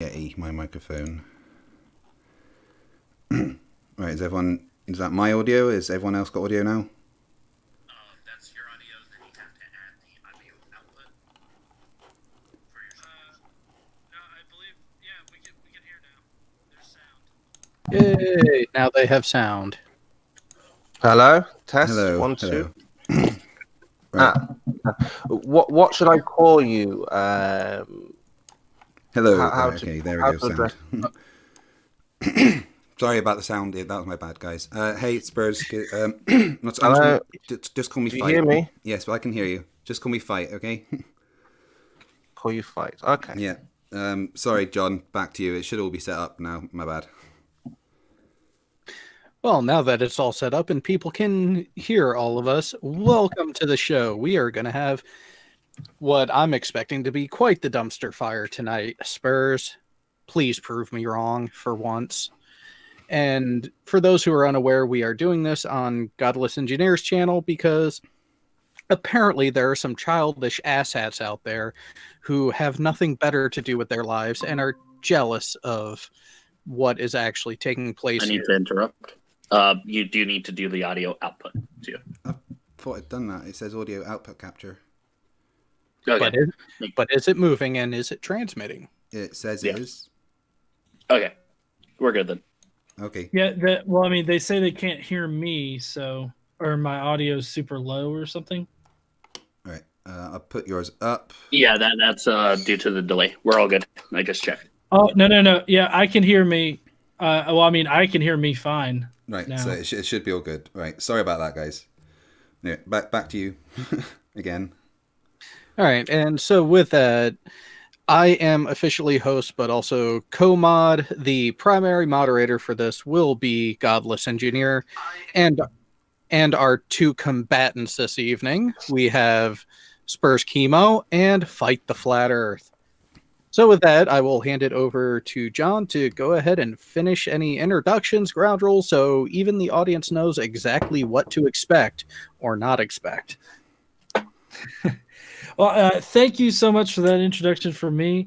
Yeti, my microphone. Right, is everyone... Is that my audio? Is everyone else got audio now? That's your audio. Then you have to add the audio output for your no, I believe... Yeah, we can hear now. There's sound. Yay! Now they have sound. Hello? Test? Hello. One, hello. Two. Right. What should I call you? Hello. Okay, there we go. Sound. Sorry about the sound. That was my bad, guys. Hey, Spurs. Hello. Just call me Fight. Do you hear me? Yes, well, I can hear you. Just call me Fight, okay? Call you Fight. Okay. Yeah. Sorry, John. Back to you. It should all be set up now. My bad. Well, now that it's all set up and people can hear all of us, welcome to the show. We are going to have what I'm expecting to be quite the dumpster fire tonight. Spurs, please prove me wrong for once. And for those who are unaware, we are doing this on Godless Engineer's channel because apparently there are some childish asshats out there who have nothing better to do with their lives and are jealous of what is actually taking place. I need to interrupt. You do need to do the audio output too. I thought I'd done that. It says audio output capture. Okay. But is it moving and is it transmitting? It says it is. Okay. We're good then. Okay. Yeah. Well, I mean, they say they can't hear me, so, or my audio is super low or something. All right. I'll put yours up. Yeah, that's due to the delay. We're all good. I just checked. Oh, no. Yeah, I can hear me. Well, I mean, I can hear me fine. Right, now. So it should be all good. Right, sorry about that, guys. Anyway, back to you again. All right, and so with that, I am officially host, but also co-mod. The primary moderator for this will be Godless Engineer and our two combatants this evening. We have Spurskimo and Fight the Flat Earth. So with that, I will hand it over to John to go ahead and finish any introductions, ground rules, so even the audience knows exactly what to expect or not expect. Well, thank you so much for that introduction for me.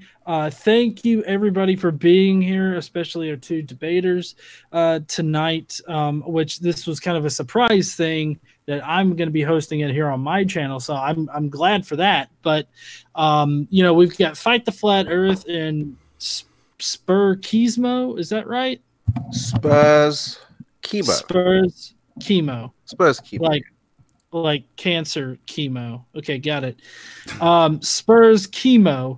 Thank you, everybody, for being here, especially our two debaters tonight, which this was kind of a surprise thing that I'm going to be hosting it here on my channel, so I'm glad for that. But, you know, we've got Fight the Flat Earth and Spurskimo. Is that right? Spurskimo. Like cancer chemo. Okay, got it. Spurskimo.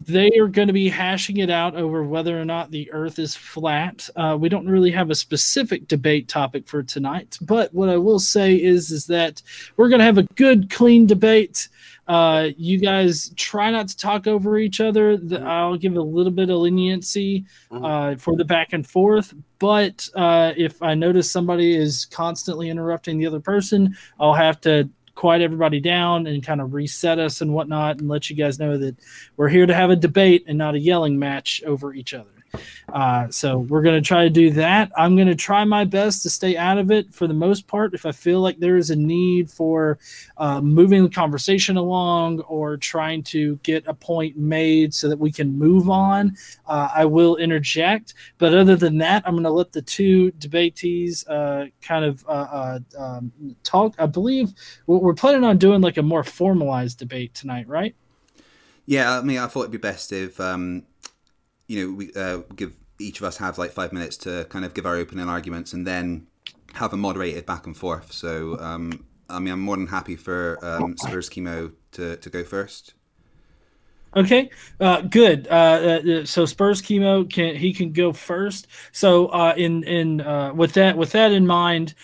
They are going to be hashing it out over whether or not the Earth is flat. We don't really have a specific debate topic for tonight, but what I will say is that we're going to have a good, clean debate. You guys try not to talk over each other. I'll give a little bit of leniency for the back and forth, but if I notice somebody is constantly interrupting the other person, I'll have to quiet everybody down and kind of reset us and whatnot and let you guys know that we're here to have a debate and not a yelling match over each other. So we're going to try to do that. I'm going to try my best to stay out of it for the most part. If I feel like there is a need for moving the conversation along or trying to get a point made so that we can move on, I will interject. But other than that, I'm going to let the two debatees talk. I believe we're planning on doing like a more formalized debate tonight, right? Yeah, I mean, I thought it'd be best if... you know, we give each of us have like 5 minutes to kind of give our opening arguments and then have a moderated back and forth. So, I mean, I'm more than happy for Spurskimo to go first. Okay, good. So Spurskimo can go first. So with that in mind,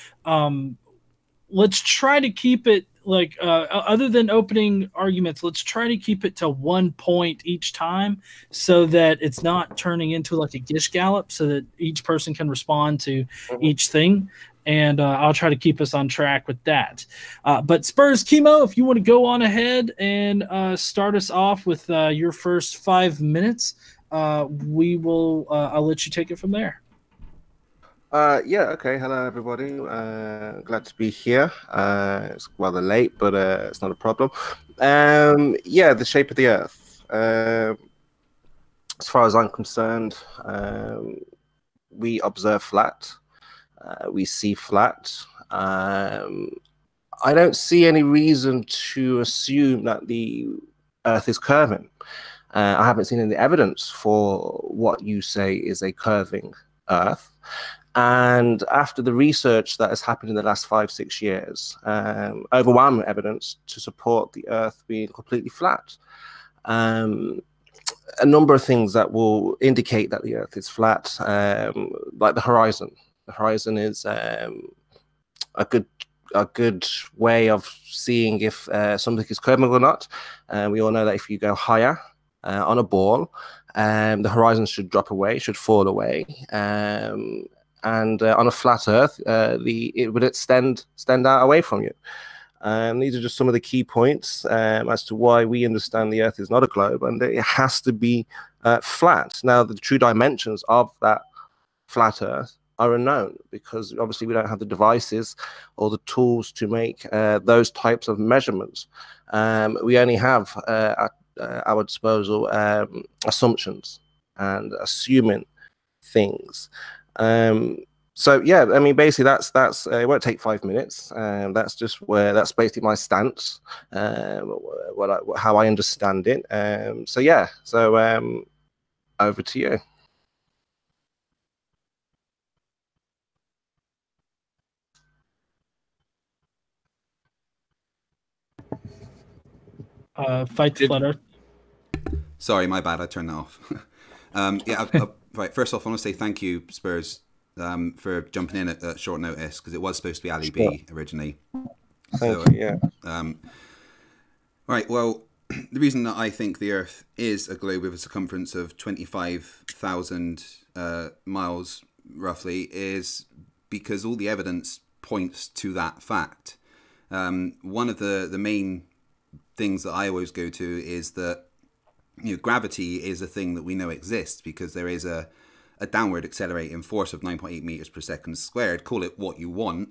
let's try to keep it. Like other than opening arguments, let's try to keep it to one point each time so that it's not turning into like a Gish Gallop, so that each person can respond to each thing. And I'll try to keep us on track with that. But Spurskimo, if you want to go on ahead and start us off with your first 5 minutes, I'll let you take it from there. Okay, hello everybody, glad to be here. It's rather late, but it's not a problem. The shape of the Earth. as far as I'm concerned, we observe flat, we see flat. I don't see any reason to assume that the Earth is curving. I haven't seen any evidence for what you say is a curving Earth. And after the research that has happened in the last 5-6 years, overwhelming evidence to support the Earth being completely flat. A number of things that will indicate that the Earth is flat, like the horizon. The horizon is a good way of seeing if something is curving or not. We all know that if you go higher on a ball, the horizon should drop away, should fall away. And on a flat Earth, it would extend out away from you. These are just some of the key points as to why we understand the Earth is not a globe and that it has to be flat. Now, the true dimensions of that flat Earth are unknown because obviously we don't have the devices or the tools to make those types of measurements. We only have at our disposal assumptions and assuming things. So yeah, I mean, basically that's it won't take 5 minutes. That's just that's basically my stance, how I understand it. So yeah, so over to you. Fight the Flat Earth. Sorry, my bad. I turned that off. Yeah, right. First off, I want to say thank you, Spurs, for jumping in at short notice, because it was supposed to be Ali B originally. So, yeah. Right, well, the reason that I think the Earth is a globe with a circumference of 25,000 miles, roughly, is because all the evidence points to that fact. One of the main things that I always go to is that, you know, gravity is a thing that we know exists because there is a downward accelerating force of 9.8 meters per second squared. Call it what you want,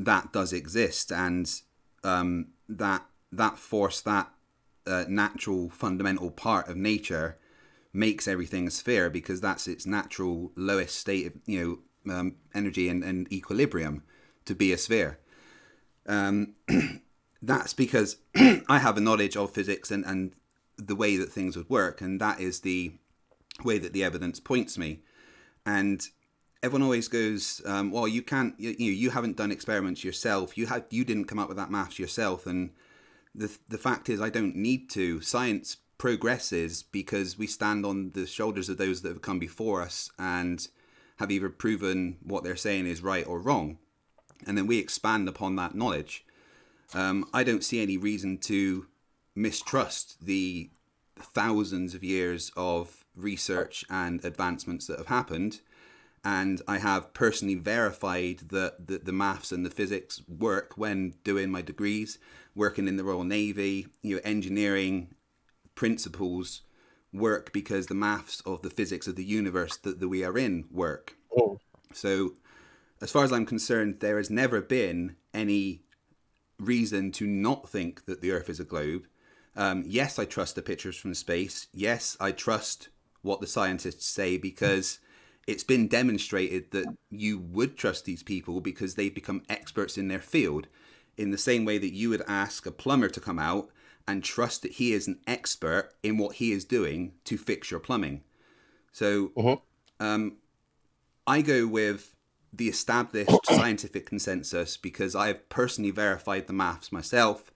that does exist, and that force, that natural fundamental part of nature, makes everything a sphere because that's its natural lowest state of, you know, energy and equilibrium to be a sphere. That's because I have a knowledge of physics and the way that things would work, and that is the way that the evidence points me. And everyone always goes, well, you can't, you haven't done experiments yourself, you didn't come up with that maths yourself. And the fact is, I don't need to. Science progresses because we stand on the shoulders of those that have come before us and have either proven what they're saying is right or wrong, and then we expand upon that knowledge. I don't see any reason to mistrust the thousands of years of research and advancements that have happened, and I have personally verified that the maths and the physics work when doing my degrees, working in the Royal Navy. You know, engineering principles work because the maths of the physics of the universe that we are in work. Oh. So as far as I'm concerned, there has never been any reason to not think that the Earth is a globe. Yes, I trust the pictures from space. Yes, I trust what the scientists say, because it's been demonstrated that you would trust these people because they've become experts in their field, in the same way that you would ask a plumber to come out and trust that he is an expert in what he is doing to fix your plumbing. So I go with the established scientific consensus because I have personally verified the maths myself.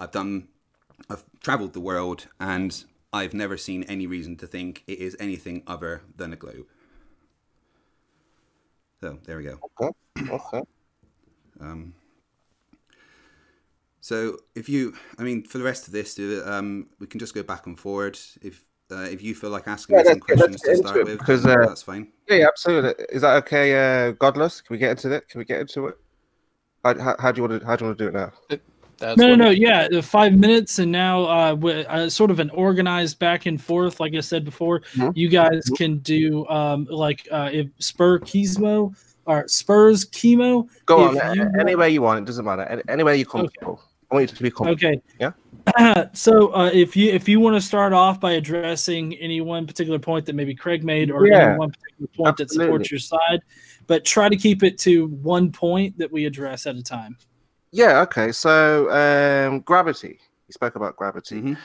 I've traveled the world, and I've never seen any reason to think it is anything other than a globe. So there we go. Okay. Okay. So if you, I mean, for the rest of this, we can just go back and forward. If you feel like asking me some questions to start with, because that's fine. Yeah, absolutely. Is that okay, Godless? Can we get into that? Can we get into it? How do you want to do it now? No. Yeah, 5 minutes, and now sort of an organized back and forth. Like I said before, you guys can do if Spurskimo or Spurskimo. Go on, any way you want. It doesn't matter. Any way you comfortable. Okay. I want you to be comfortable. Okay. Yeah. So if you want to start off by addressing any one particular point that maybe Craig made, or any one particular point that supports your side, but try to keep it to one point that we address at a time. Yeah. Okay. So gravity. You spoke about gravity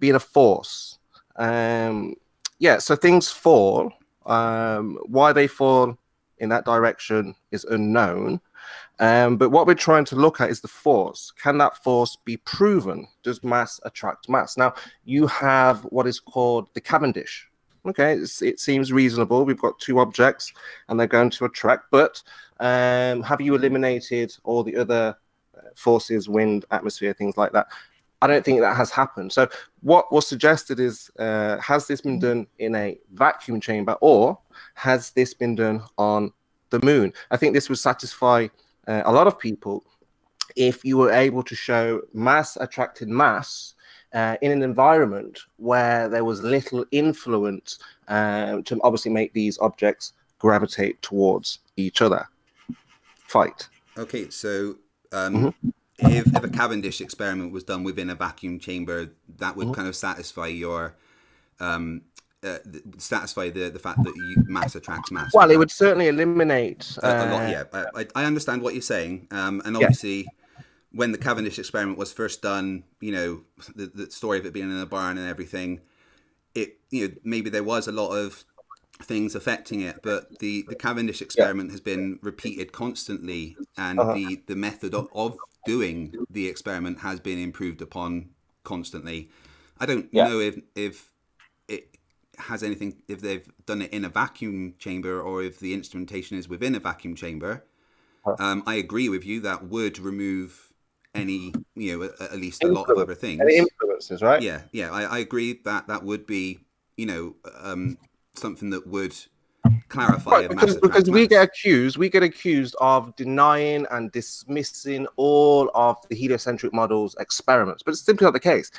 being a force. Yeah. So things fall. Why they fall in that direction is unknown. But what we're trying to look at is the force. Can that force be proven? Does mass attract mass? Now, you have what is called the Cavendish. Okay, it seems reasonable. We've got two objects and they're going to attract. But have you eliminated all the other forces, wind, atmosphere, things like that? I don't think that has happened. So what was suggested is, has this been done in a vacuum chamber, or has this been done on the moon? I think this would satisfy a lot of people if you were able to show mass attracted mass in an environment where there was little influence to obviously make these objects gravitate towards each other. Fight. Okay, so if a Cavendish experiment was done within a vacuum chamber, that would kind of satisfy your satisfy the fact that you, mass attracts mass. Well, it would certainly eliminate a lot. Yeah, I understand what you're saying, and obviously, when the Cavendish experiment was first done, you know, the story of it being in a barn and everything, it, you know, maybe there was a lot of things affecting it, but the Cavendish experiment has been repeated constantly, and the method of doing the experiment has been improved upon constantly. I don't know if it has anything, if they've done it in a vacuum chamber or if the instrumentation is within a vacuum chamber. I agree with you, that would remove any, you know, at least a lot of other things. Any influences, right? Yeah, yeah, I agree that that would be, you know, something that would clarify because we get accused of denying and dismissing all of the heliocentric models experiments, but it's simply not the case.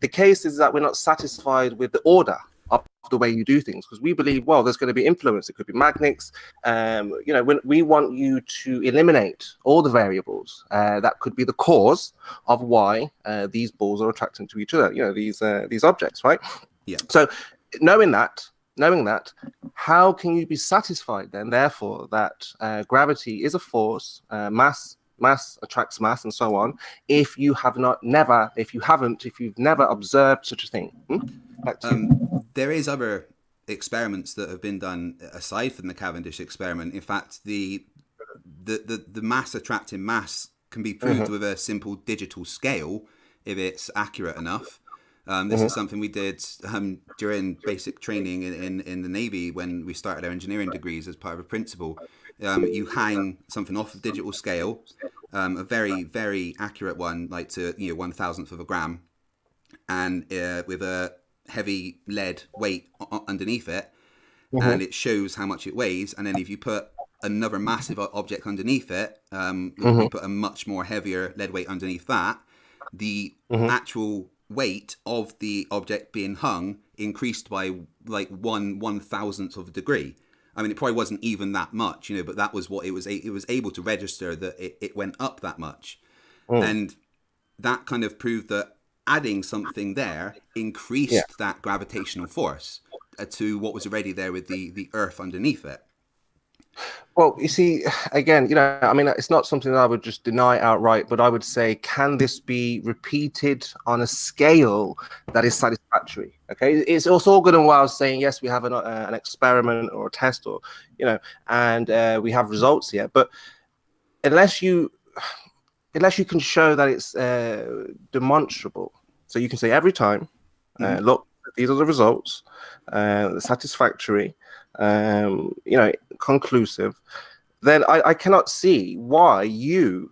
The case is that we're not satisfied with the order of the way you do things, because we believe, well, there's going to be influence. It could be magnets. You know, when we want you to eliminate all the variables that could be the cause of why these balls are attracting to each other, you know, these objects, right? Yeah. So knowing that, how can you be satisfied then, therefore, that gravity is a force, mass attracts mass, and so on, if you have not, never, if you've never observed such a thing? There is other experiments that have been done aside from the Cavendish experiment. In fact, the mass attracting mass can be proved with a simple digital scale if it's accurate enough. This is something we did during basic training in the Navy when we started our engineering degrees as part of a principal. You hang something off a digital scale, a very, very accurate one, like to 1,000th of a gram, and with a heavy lead weight underneath it, and it shows how much it weighs. And then if you put another massive object underneath it, you put a much more heavier lead weight underneath that, the actual weight of the object being hung increased by like 1,000th of a degree. I mean, it probably wasn't even that much, you know, but that was what it was able to register, that it went up that much. And that kind of proved that adding something there increased that gravitational force to what was already there with the Earth underneath it. Well, you see, again, you know, I mean, it's not something that I would just deny outright, but I would say, can this be repeated on a scale that is satisfactory? Okay, it's also good and well saying, yes, we have an experiment or a test, or, you know, and we have results here, but unless you can show that it's demonstrable, so you can say every time, look, these are the results, satisfactory, you know, conclusive, then I cannot see why you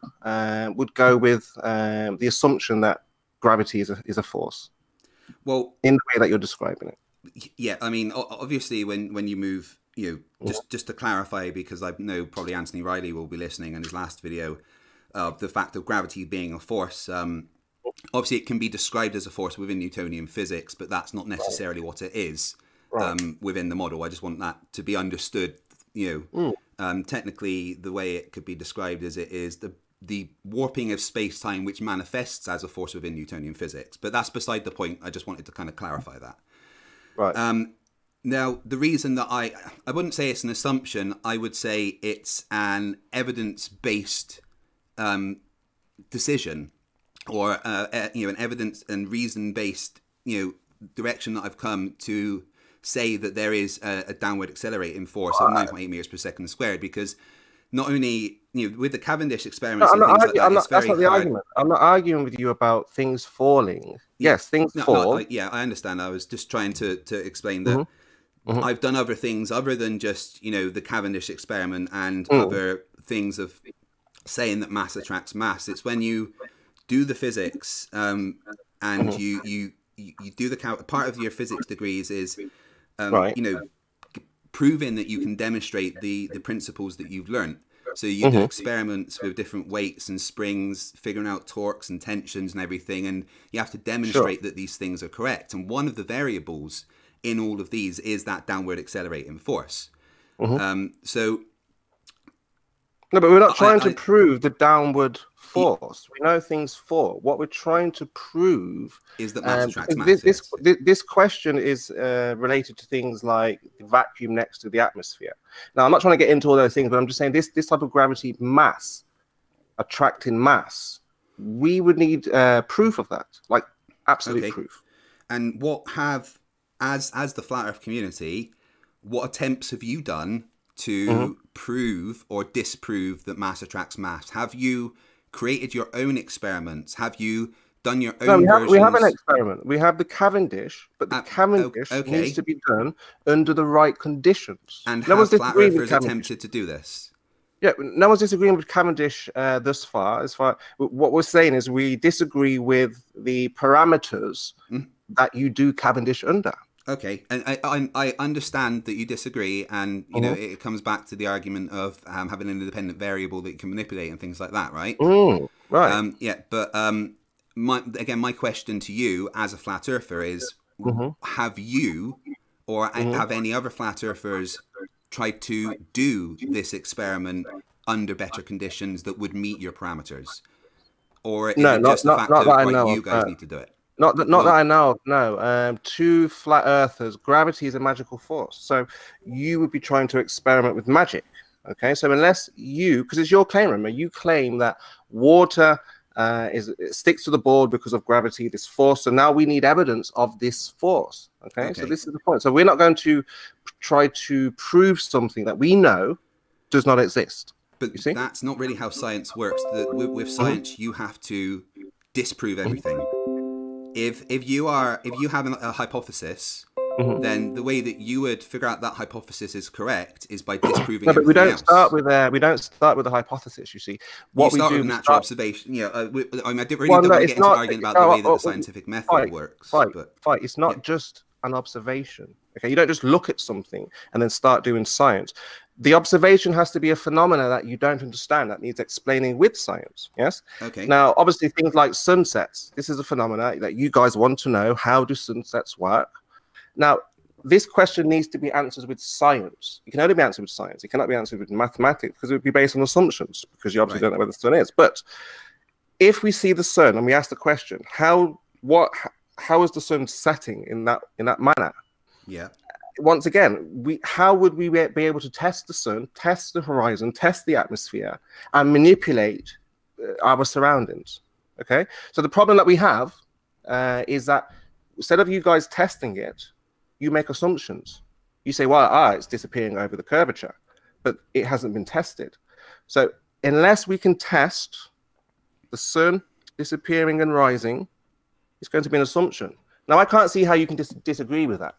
would go with the assumption that gravity is a force. Well, in the way that you're describing it. Yeah, I mean, obviously, when you move, you know, just to clarify, because I know probably Anthony Riley will be listening in his last video of the fact of gravity being a force. Obviously, it can be described as a force within Newtonian physics, but that's not necessarily what it is. Within the model, I just want that to be understood. You know, technically, the way it could be described as it is the the warping of space-time which manifests as a force within Newtonian physics. But that's beside the point. I just wanted to kind of clarify that. Right. Now, the reason that I wouldn't say it's an assumption, I would say it's an evidence-based decision, or an evidence and reason-based direction that I've come to say that there is a downward accelerating force of 9.8 meters per second squared, because not only with the Cavendish experiments and things like that, that's not the argument. I'm not arguing with you about things falling. Yeah. Yes, things fall. Yeah, I understand. I was just trying to explain that I've done other things other than just the Cavendish experiment and other things of saying that mass attracts mass. It's when you do the physics and you do the part of your physics degrees is proving that you can demonstrate the principles that you've learned. So you do experiments with different weights and springs, figuring out torques and tensions and everything, and you have to demonstrate that these things are correct. And one of the variables in all of these is that downward accelerating force. No, but we're not trying to prove the downward force. We know things fall. What we're trying to prove is that mass attracts mass. This question is related to things like the vacuum next to the atmosphere. Now, I'm not trying to get into all those things, but I'm just saying this type of gravity, mass attracting mass, we would need proof of that, like absolute proof. And what have, as the Flat Earth community, what attempts have you done to prove or disprove that mass attracts mass? Have you created your own experiments? Have you done your own versions? We have an experiment. We have the Cavendish, but the Cavendish needs to be done under the right conditions. And no one's Flat Earthers attempted to do this? Yeah, no one's disagreeing with Cavendish thus far. As far what we're saying is we disagree with the parameters that you do Cavendish under. Okay, and I understand that you disagree, and you know it comes back to the argument of having an independent variable that you can manipulate and things like that, right? Yeah, but my question to you as a flat earther is: have you, or have any other flat earthers, tried to do this experiment under better conditions that would meet your parameters, or is it just the fact that you guys need to do it? Not that I know of, no. To flat earthers, gravity is a magical force. So you would be trying to experiment with magic, okay? So unless you, because it's your claim, remember, you claim that water it sticks to the board because of gravity, this force. So now we need evidence of this force, okay? So this is the point. So we're not going to try to prove something that we know does not exist. But you see? That's not really how science works. With science, you have to disprove everything. If you have a hypothesis, then the way that you would figure out that hypothesis is correct is by disproving. But we don't start with the hypothesis. You see, what we do with natural observation. Yeah, I didn't really get into arguing about the way that the scientific method works. But it's not just an observation. Okay, you don't just look at something and then start doing science. The observation has to be a phenomena that you don't understand, that needs explaining with science, yes? Okay. Now, obviously, things like sunsets, this is a phenomena that you guys want to know, how do sunsets work? Now, this question needs to be answered with science. It can only be answered with science. It cannot be answered with mathematics, because it would be based on assumptions, because you obviously don't know where the sun is. But if we see the sun and we ask the question, how is the sun setting in that manner? Yeah. Once again, how would we be able to test the sun, test the horizon, test the atmosphere, and manipulate our surroundings? Okay, so the problem that we have is that instead of you guys testing it, you make assumptions. You say, well, it's disappearing over the curvature, but it hasn't been tested. So unless we can test the sun disappearing and rising, it's going to be an assumption. Now, I can't see how you can disagree with that.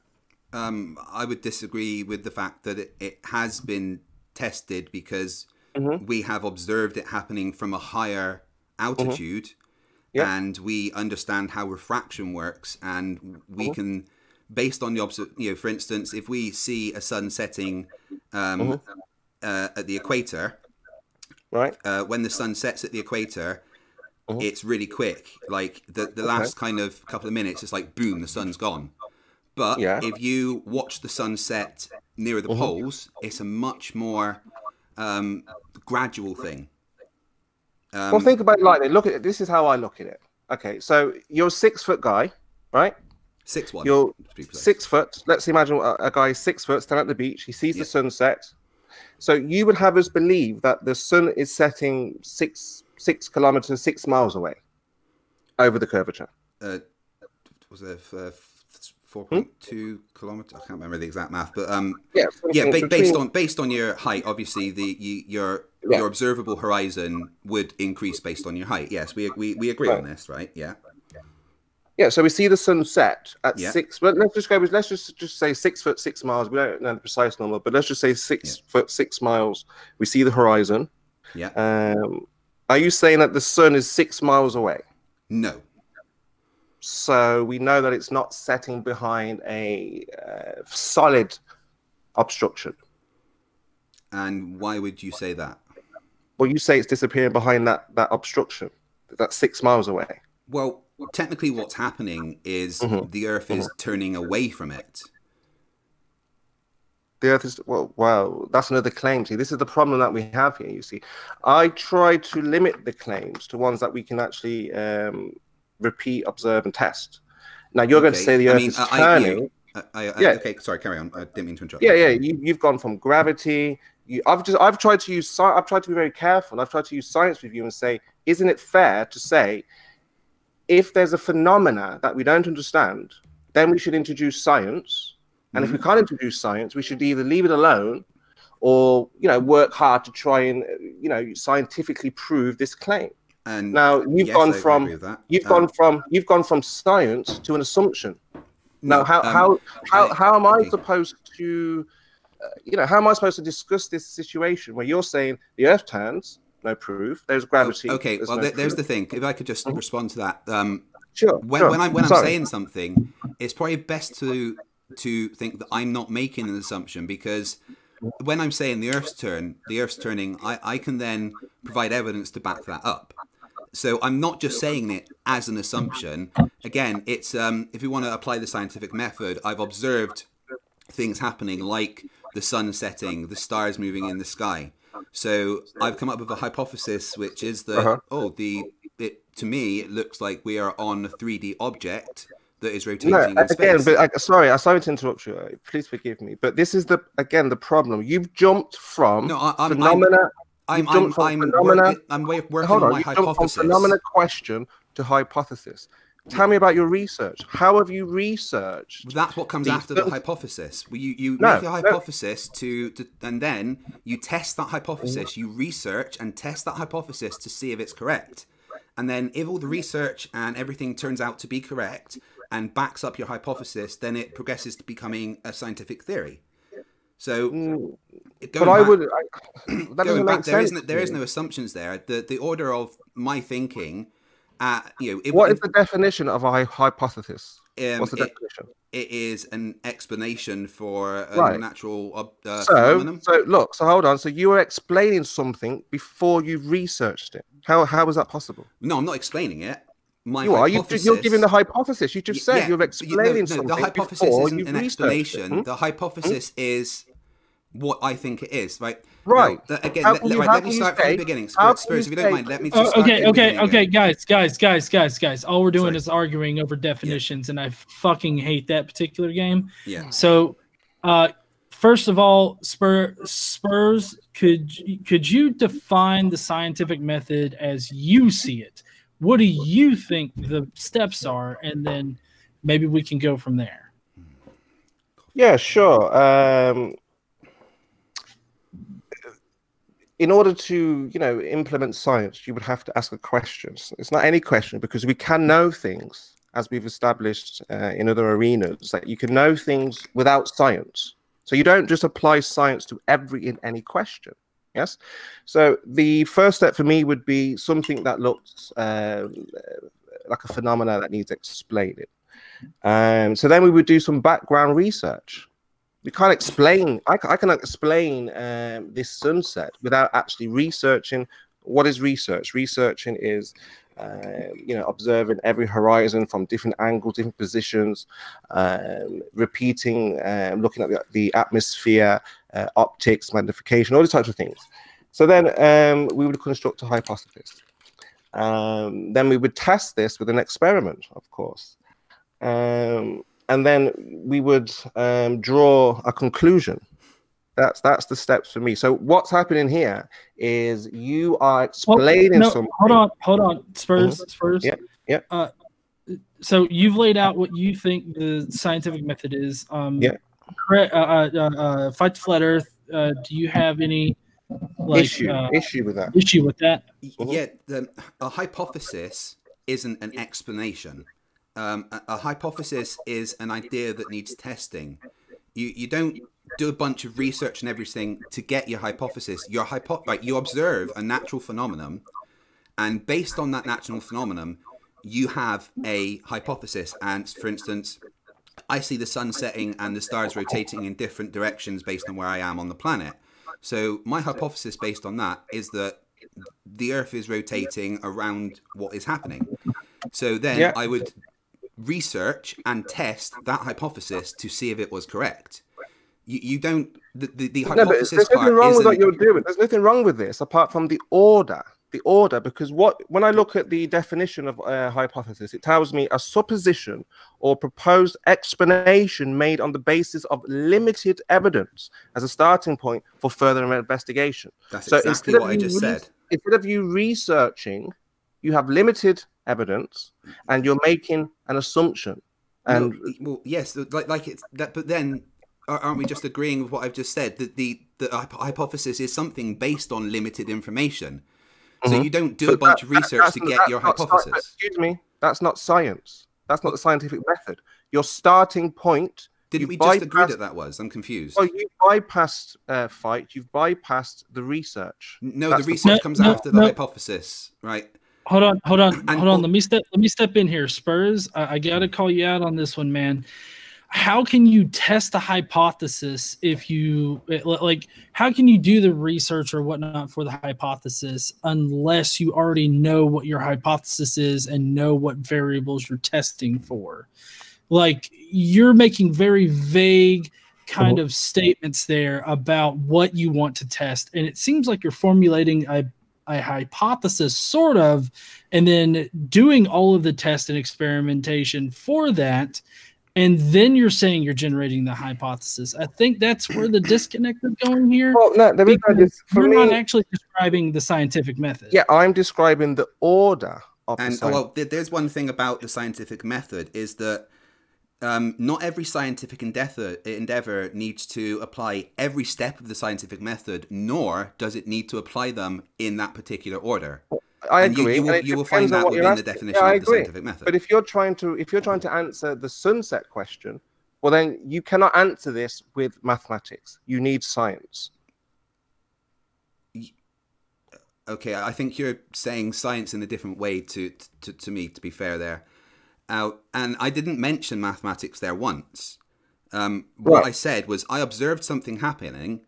I would disagree with the fact that it has been tested, because we have observed it happening from a higher altitude and we understand how refraction works, and we can, based on the for instance, if we see a sun setting at the equator, when the sun sets at the equator, it's really quick, like the last kind of couple of minutes, it's like boom, the sun's gone. But if you watch the sunset near the poles, it's a much more gradual thing. Well, think about it like this. Look at it. This is how I look at it. Okay, so you're a 6 foot guy, right? 6'1". You're 6 foot. Let's imagine a guy 6 foot standing at the beach. He sees the sunset. So you would have us believe that the sun is setting six kilometers, 6 miles away over the curvature. Was there 4.2 kilometers? I can't remember the exact math, but based on your height, obviously the your observable horizon would increase based on your height. Yes, we agree on this, right? Yeah. Yeah, so we see the sunset at 6 foot. Let's just go with, let's just say 6 foot, 6 miles. We don't know the precise number, but let's just say 6 foot, 6 miles. We see the horizon. Yeah. Are you saying that the sun is 6 miles away? No. So we know that it's not setting behind a solid obstruction. And why would you say that? Well, you say it's disappearing behind that obstruction. That's 6 miles away. Well, technically what's happening is the Earth is turning away from it. The Earth is, well, that's another claim. See, this is the problem that we have here, you see. I try to limit the claims to ones that we can actually repeat, observe, and test. Now, you're going to say the Earth is turning. Okay, sorry, carry on. I didn't mean to interrupt. You've gone from gravity. I've tried to use, I've tried to be very careful. I've tried to use science with you and say, isn't it fair to say, if there's a phenomena that we don't understand, then we should introduce science. And if we can't introduce science, we should either leave it alone or, you know, work hard to try and, you know, scientifically prove this claim. And now you've gone from science to an assumption. Now, how am I supposed to, you know, how am I supposed to discuss this situation where you're saying the Earth turns? No proof. There's gravity. Okay. Well, there's the thing. If I could just respond to that. Sure. When I'm saying something, it's probably best to think that I'm not making an assumption, because when I'm saying the Earth's turning, I can then provide evidence to back that up. So I'm not just saying it as an assumption. Again, it's if you want to apply the scientific method, I've observed things happening like the sun setting, the stars moving in the sky. So I've come up with a hypothesis, which is that, to me, it looks like we are on a 3D object that is rotating in space. Again, but, sorry, I'm sorry to interrupt you. Please forgive me. But this is, the problem. You've jumped from phenomena. I'm working on my hypothesis. Phenomena question to hypothesis. Tell me about your research. How have you researched? That's what comes after the hypothesis. You make a hypothesis and then you test that hypothesis. You research and test that hypothesis to see if it's correct. And then if all the research and everything turns out to be correct and backs up your hypothesis, then it progresses to becoming a scientific theory. So there is no assumptions there. The order of my thinking... what is the definition of a hypothesis? What's the definition? It is an explanation for a natural phenomenon. So hold on. So you were explaining something before you researched it. How was that possible? No, I'm not explaining it. You're giving the hypothesis. You just said you're explaining something. The hypothesis isn't an explanation. The hypothesis is what I think it is, right? Right. Now, again, let me start from the beginning. Spurs, if you don't mind, let me just start from the beginning. Okay, guys. All we're doing is arguing over definitions, and I fucking hate that particular game. Yeah. So, first of all, Spurs, could you define the scientific method as you see it? What do you think the steps are? And then maybe we can go from there. Yeah, sure. In order to, you know, implement science, you would have to ask a question. It's not any question, because we can know things, as we've established in other arenas, that you can know things without science. So you don't just apply science to any question. Yes. So the first step for me would be something that looks like a phenomena that needs explaining. So then we would do some background research. We can't explain. I cannot explain this sunset without actually researching. What is research? Researching is, you know, observing every horizon from different angles, different positions, repeating, looking at the atmosphere, optics, magnification, all these types of things. So then we would construct a hypothesis. Then we would test this with an experiment, of course. And then we would draw a conclusion. That's the steps for me. So what's happening here is you are explaining something. Hold on, Spurs. Mm-hmm. Spurs. Yeah. Yeah. So you've laid out what you think the scientific method is. Yeah. Fight the Flat Earth. Do you have any issue with that? Yeah. A hypothesis isn't an explanation. A hypothesis is an idea that needs testing. You don't do a bunch of research and everything to get your hypothesis. You observe a natural phenomenon, and based on that natural phenomenon, you have a hypothesis. And for instance, I see the sun setting and the stars rotating in different directions based on where I am on the planet. So my hypothesis based on that is that the Earth is rotating around what is happening. So then I would research and test that hypothesis to see if it was correct. You don't the hypothesis. No, there's nothing wrong with what you're doing. There's nothing wrong with this apart from the order. The order, because when I look at the definition of a hypothesis, it tells me a supposition or proposed explanation made on the basis of limited evidence as a starting point for further investigation. That's so exactly what I just said. Instead of you researching, you have limited evidence and you're making an assumption. And well, yes, like it's that, but then aren't we just agreeing with what I've just said, that the hypothesis is something based on limited information? So you don't do a bunch of research to get your hypothesis. Excuse me, that's not science. That's not the scientific method. Your starting point. Didn't we just agree that was? I'm confused. Well, you bypassed You've bypassed the research. No, the research comes after the hypothesis, right? Hold on. Let me step in here, Spurs. I gotta call you out on this one, man. How can you test a hypothesis if you how can you do the research or whatnot for the hypothesis unless you already know what your hypothesis is and know what variables you're testing for? Like, you're making very vague kind of statements there about what you want to test, and it seems like you're formulating a hypothesis sort of, and then doing all of the test and experimentation for that. And then you're saying you're generating the hypothesis. I think that's where the disconnect is going here. Well, no, there is no disconnect. You're not actually describing the scientific method. Yeah, I'm describing the order of the science. Well, there's one thing about the scientific method is that not every scientific endeavor needs to apply every step of the scientific method, nor does it need to apply them in that particular order. I agree. You will find that within the definition of the scientific method. But if you're trying to answer the sunset question, well, then you cannot answer this with mathematics. You need science. Okay, I think you're saying science in a different way to me. To be fair, there, and I didn't mention mathematics there once. What I said was I observed something happening,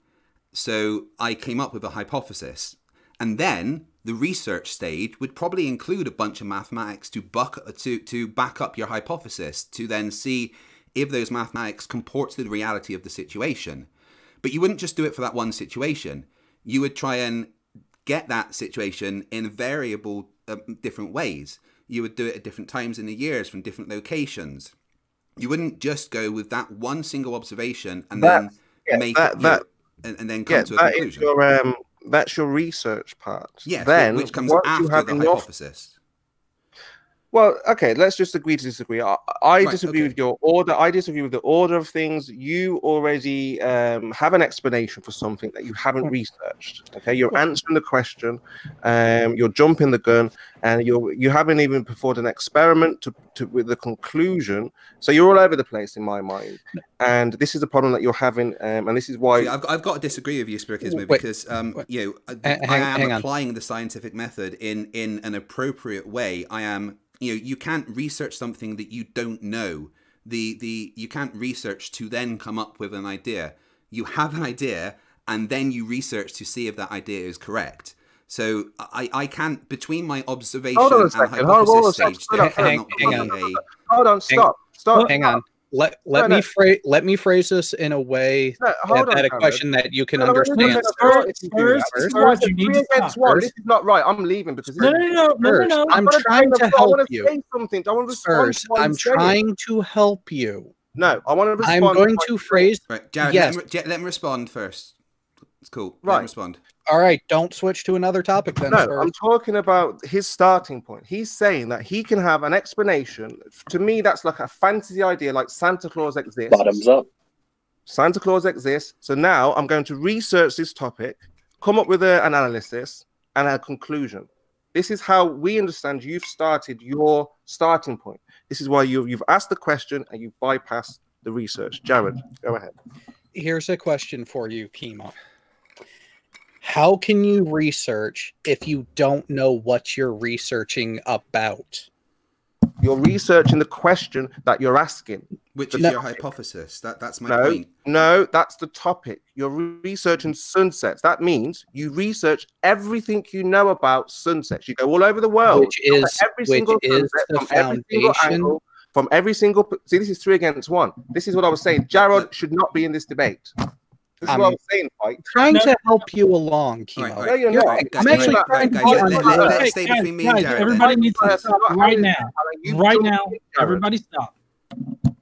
so I came up with a hypothesis, and then the research stage would probably include a bunch of mathematics to back up your hypothesis, to then see if those mathematics comport to the reality of the situation. But you wouldn't just do it for that one situation. You would try and get that situation in variable different ways. You would do it at different times in the years from different locations. You wouldn't just go with that one single observation and then come to a conclusion. That's your research part. Yeah, then which comes after the hypothesis. Well, okay, let's just agree to disagree. I disagree with your order. I disagree with the order of things. You already have an explanation for something that you haven't researched. Okay, you're answering the question, you're jumping the gun, and you haven't even performed an experiment with the conclusion. So you're all over the place in my mind, and this is the problem that you're having, and this is why I've got to disagree with you, Spurskimo, because I am applying the scientific method in an appropriate way. I am. You can't research something that you don't know. You can't research to then come up with an idea. You have an idea and then you research to see if that idea is correct. So I can't, between my observation and hypothesis stage, there cannot be a... Hold on, stop. Hang on. Let me phrase this in a way that you can understand. This is not right. I'm leaving because no. I'm trying to help you. I'm trying to help you. No, I want to respond. I'm going to phrase. Right, Jared, yes. Let me respond first. It's cool. Right. Let me respond. All right. Don't switch to another topic then. No, sir. I'm talking about his starting point. He's saying that he can have an explanation. To me, that's like a fantasy idea, like Santa Claus exists. Bottoms up. Santa Claus exists. So now I'm going to research this topic, come up with an analysis and a conclusion. This is how we understand you've started your starting point. This is why you've asked the question and you bypassed the research. Jared, go ahead. Here's a question for you, Kimo. How can you research if you don't know what you're researching about? You're researching the question that you're asking. Which is your hypothesis. That's my point. No, that's the topic. You're researching sunsets. That means you research everything you know about sunsets. You go all over the world. Which is every single sunset from every single angle, from every single... See, this is 3 against 1. This is what I was saying. Jared should not be in this debate. This is what I'm saying, Mike. Trying to help you along, Kimo. Right. No, you're not. I'm actually trying to help you. Let's stay between me and Jared. Everybody needs to stop right now. Right now, everybody stop.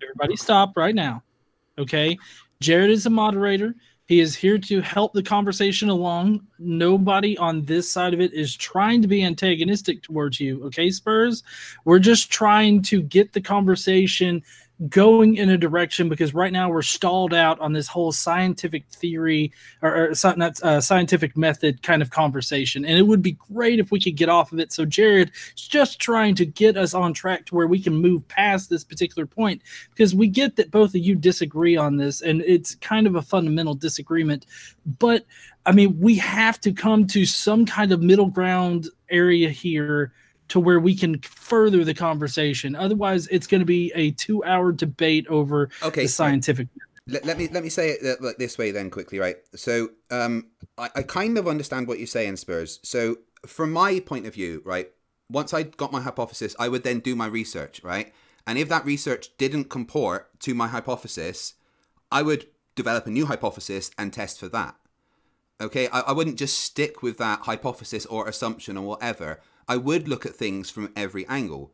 Everybody stop right now. Okay? Jared is a moderator. He is here to help the conversation along. Nobody on this side of it is trying to be antagonistic towards you. Okay, Spurs? We're just trying to get the conversation going in a direction because right now we're stalled out on this whole scientific theory or scientific method kind of conversation. And it would be great if we could get off of it. So Jared is just trying to get us on track to where we can move past this particular point because we get that both of you disagree on this and it's kind of a fundamental disagreement. But I mean, we have to come to some kind of middle ground area here to where we can further the conversation. Otherwise, it's going to be a 2-hour debate over the scientific. Let me say it like this way then quickly, right? So I kind of understand what you're saying, Spurs. So from my point of view, right, once I got my hypothesis, I would then do my research, right? And if that research didn't comport to my hypothesis, I would develop a new hypothesis and test for that. Okay, I wouldn't just stick with that hypothesis or assumption or whatever. I would look at things from every angle,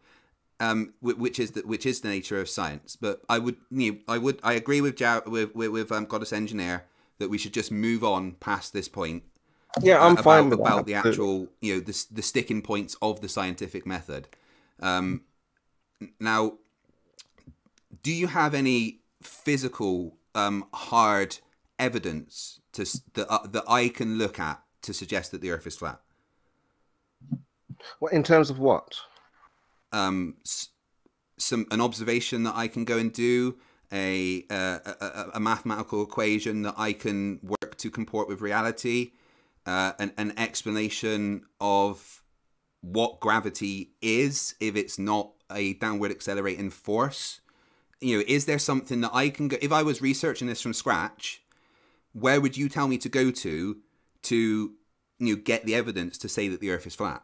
which is the nature of science. But I agree with Godless Engineer that we should just move on past this point. Yeah, I'm fine with about the actual the sticking points of the scientific method. Now, do you have any physical hard evidence that I can look at to suggest that the Earth is flat? Well, in terms of what? An observation that I can go and do, a mathematical equation that I can work to comport with reality, an explanation of what gravity is if it's not a downward accelerating force. You know, is there something that I can go? If I was researching this from scratch, where would you tell me to go to get the evidence to say that the Earth is flat?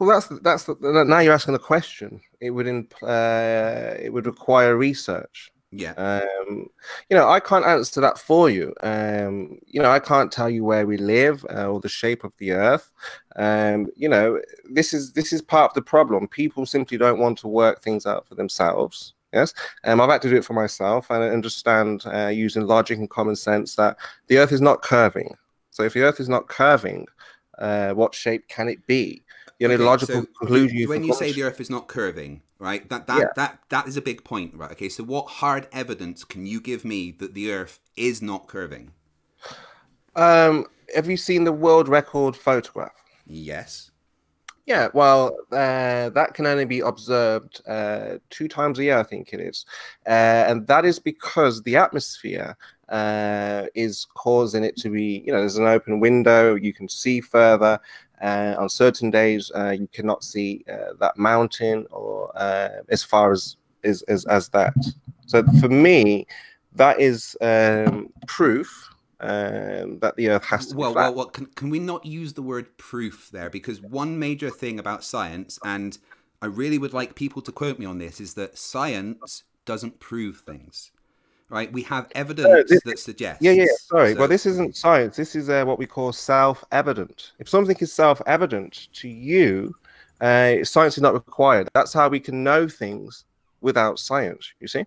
Well, now you're asking the question. It would it would require research. Yeah. I can't answer that for you. I can't tell you where we live or the shape of the Earth. This is part of the problem. People simply don't want to work things out for themselves. Yes, I've had to do it for myself, and I understand using logic and common sense that the Earth is not curving. So if the Earth is not curving, what shape can it be? The only logical conclusion when you say the Earth is not curving, right? That is a big point, right? Okay, so what hard evidence can you give me that the Earth is not curving? Have you seen the world record photograph? Yes. Yeah, well, that can only be observed 2 times a year, I think it is. And that is because the atmosphere is causing it to be, there's an open window, you can see further. On certain days, you cannot see that mountain or as far as that. So for me, that is proof that the Earth has to be flat. Well, can we not use the word proof there? Because one major thing about science, and I really would like people to quote me on this, is that science doesn't prove things, right? We have evidence that suggests. Well, this isn't science. This is what we call self-evident. If something is self-evident to you, science is not required. That's how we can know things without science, you see?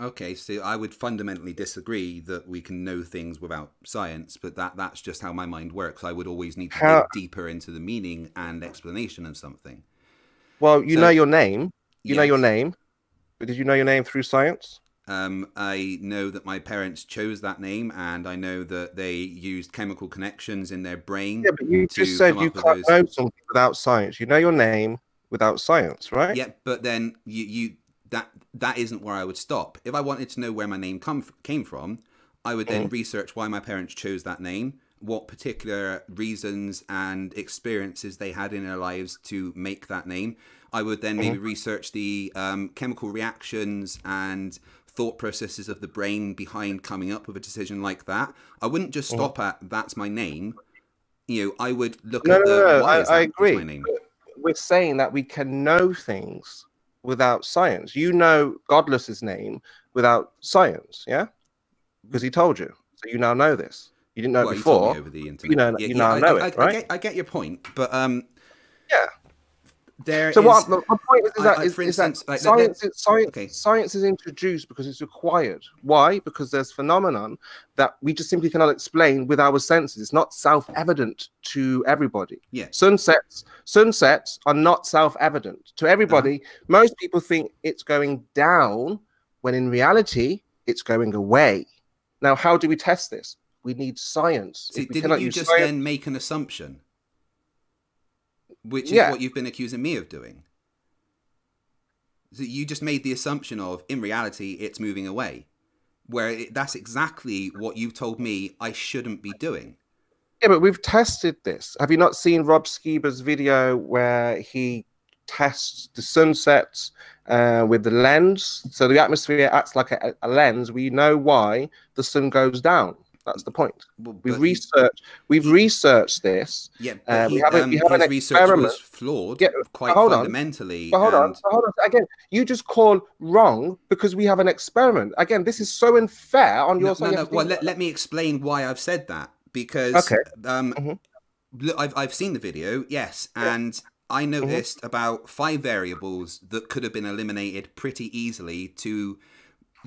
Okay, so I would fundamentally disagree that we can know things without science, but that's just how my mind works. I would always need to dig deeper into the meaning and explanation of something. Well, you know your name. You know your name. But did you know your name through science? I know that my parents chose that name, and I know that they used chemical connections in their brain. Yeah, but you just said you can't know something without science. You know your name without science, right? Yeah, but then that isn't where I would stop. If I wanted to know where my name came from, I would then research why my parents chose that name, what particular reasons and experiences they had in their lives to make that name. I would then maybe research the chemical reactions and thought processes of the brain behind coming up with a decision like that. I wouldn't just stop at that's my name. You know, I would look at I agree. My name. We're saying that we can know things without science. You know Godless's name without science, yeah? Because he told you. So you now know this. You didn't know it before. Over the internet. You know, yeah, you now know it, right? I get your point, but yeah. There so is, what my point is that, science is introduced because it's required. Why? Because there's phenomenon that we just simply cannot explain with our senses. It's not self-evident to everybody. Yeah. Sunsets are not self-evident to everybody. Most people think it's going down when in reality it's going away. Now, how do we test this? We need science. See, didn't you just then make an assumption? Which is what you've been accusing me of doing. So you just made the assumption of, in reality, it's moving away. Where that's exactly what you've told me I shouldn't be doing. Yeah, but we've tested this. Have you not seen Rob Skiba's video where he tests the sunsets with the lens? So the atmosphere acts like a lens. We know why the sun goes down. That's the point. We've researched this. Yeah, his research was flawed quite fundamentally. Hold on. Again, you just call wrong because we have an experiment. Again, this is so unfair on your side. No. Well, let me explain why I've said that. Because I've seen the video, yes, and I noticed about 5 variables that could have been eliminated pretty easily to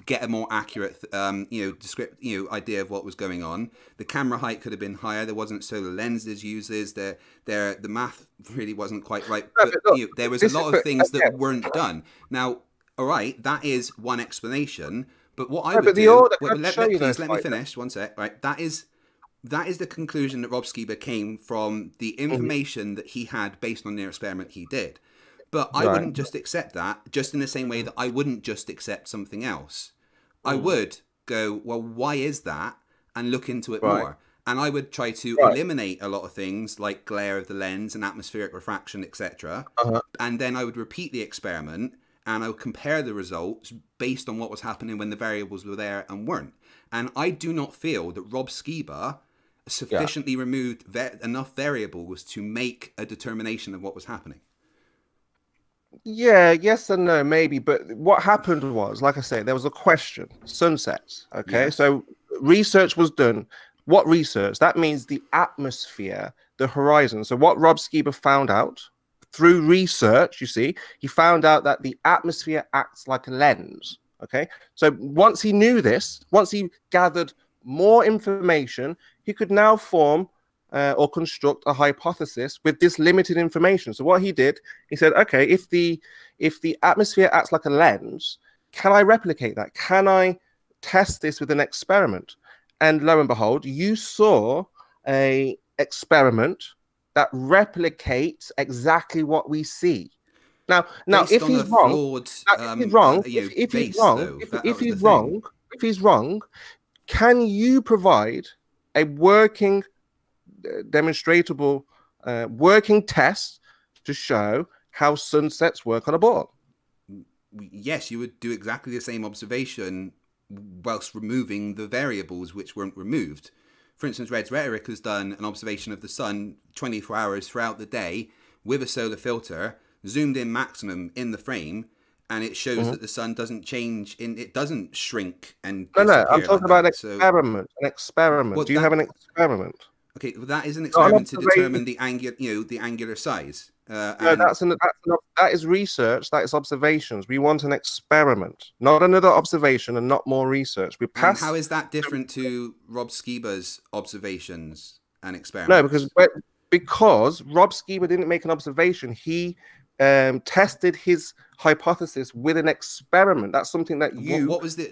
get a more accurate, idea of what was going on. The camera height could have been higher. There wasn't solar lenses uses. The math really wasn't quite right. But you know, there was a lot of things that weren't done. Now, all right, that is one explanation. But what I would do, let me finish one sec. Right, that is the conclusion that Rob Skiba came from the information that he had based on the experiment he did. But I wouldn't just accept that, just in the same way that I wouldn't just accept something else. I would go, well, why is that? And look into it more. And I would try to eliminate a lot of things like glare of the lens and atmospheric refraction, etc. And then I would repeat the experiment and I would compare the results based on what was happening when the variables were there and weren't. And I do not feel that Rob Skiba sufficiently removed enough variables to make a determination of what was happening. Yeah, yes and no, maybe. But what happened was, like I say, there was a question, sunsets. Okay, so research was done. What research? That means the atmosphere, the horizon. So what Rob Skiba found out through research, you see, he found out that the atmosphere acts like a lens. Okay, so once he knew this, once he gathered more information, he could now form or construct a hypothesis with this limited information. So what he did, he said, okay, if the atmosphere acts like a lens, can I replicate that? Can I test this with an experiment? And lo and behold, you saw an experiment that replicates exactly what we see. Now, if he's wrong, if he's wrong, can you provide a working demonstratable working test to show how sunsets work on a ball? Yes, you would do exactly the same observation whilst removing the variables which weren't removed. For instance, Red's Rhetoric has done an observation of the sun 24 hours throughout the day with a solar filter zoomed in maximum in the frame, and it shows that the sun doesn't change, it doesn't shrink and no, I'm talking about an experiment. An experiment. Well, do you have an experiment? Okay, well, that is an experiment to determine the angular, the angular size. No, that is research. That is observations. We want an experiment, not another observation, and not more research. We pass. And how is that different to Rob Skiba's observations and experiments? No, because Rob Skiba didn't make an observation. He tested his hypothesis with an experiment. That's something that you. What was the?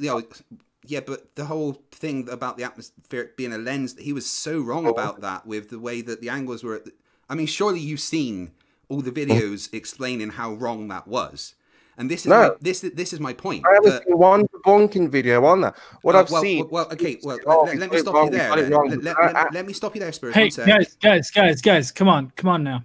Yeah, but the whole thing about the atmosphere being a lens, he was so wrong about that with the way that the angles were. I mean, surely you've seen all the videos explaining how wrong that was. And this is this is my point. I haven't seen one debunking video on that. What let me stop you there. Let me stop you there, Spirit. Hey, guys, come on now.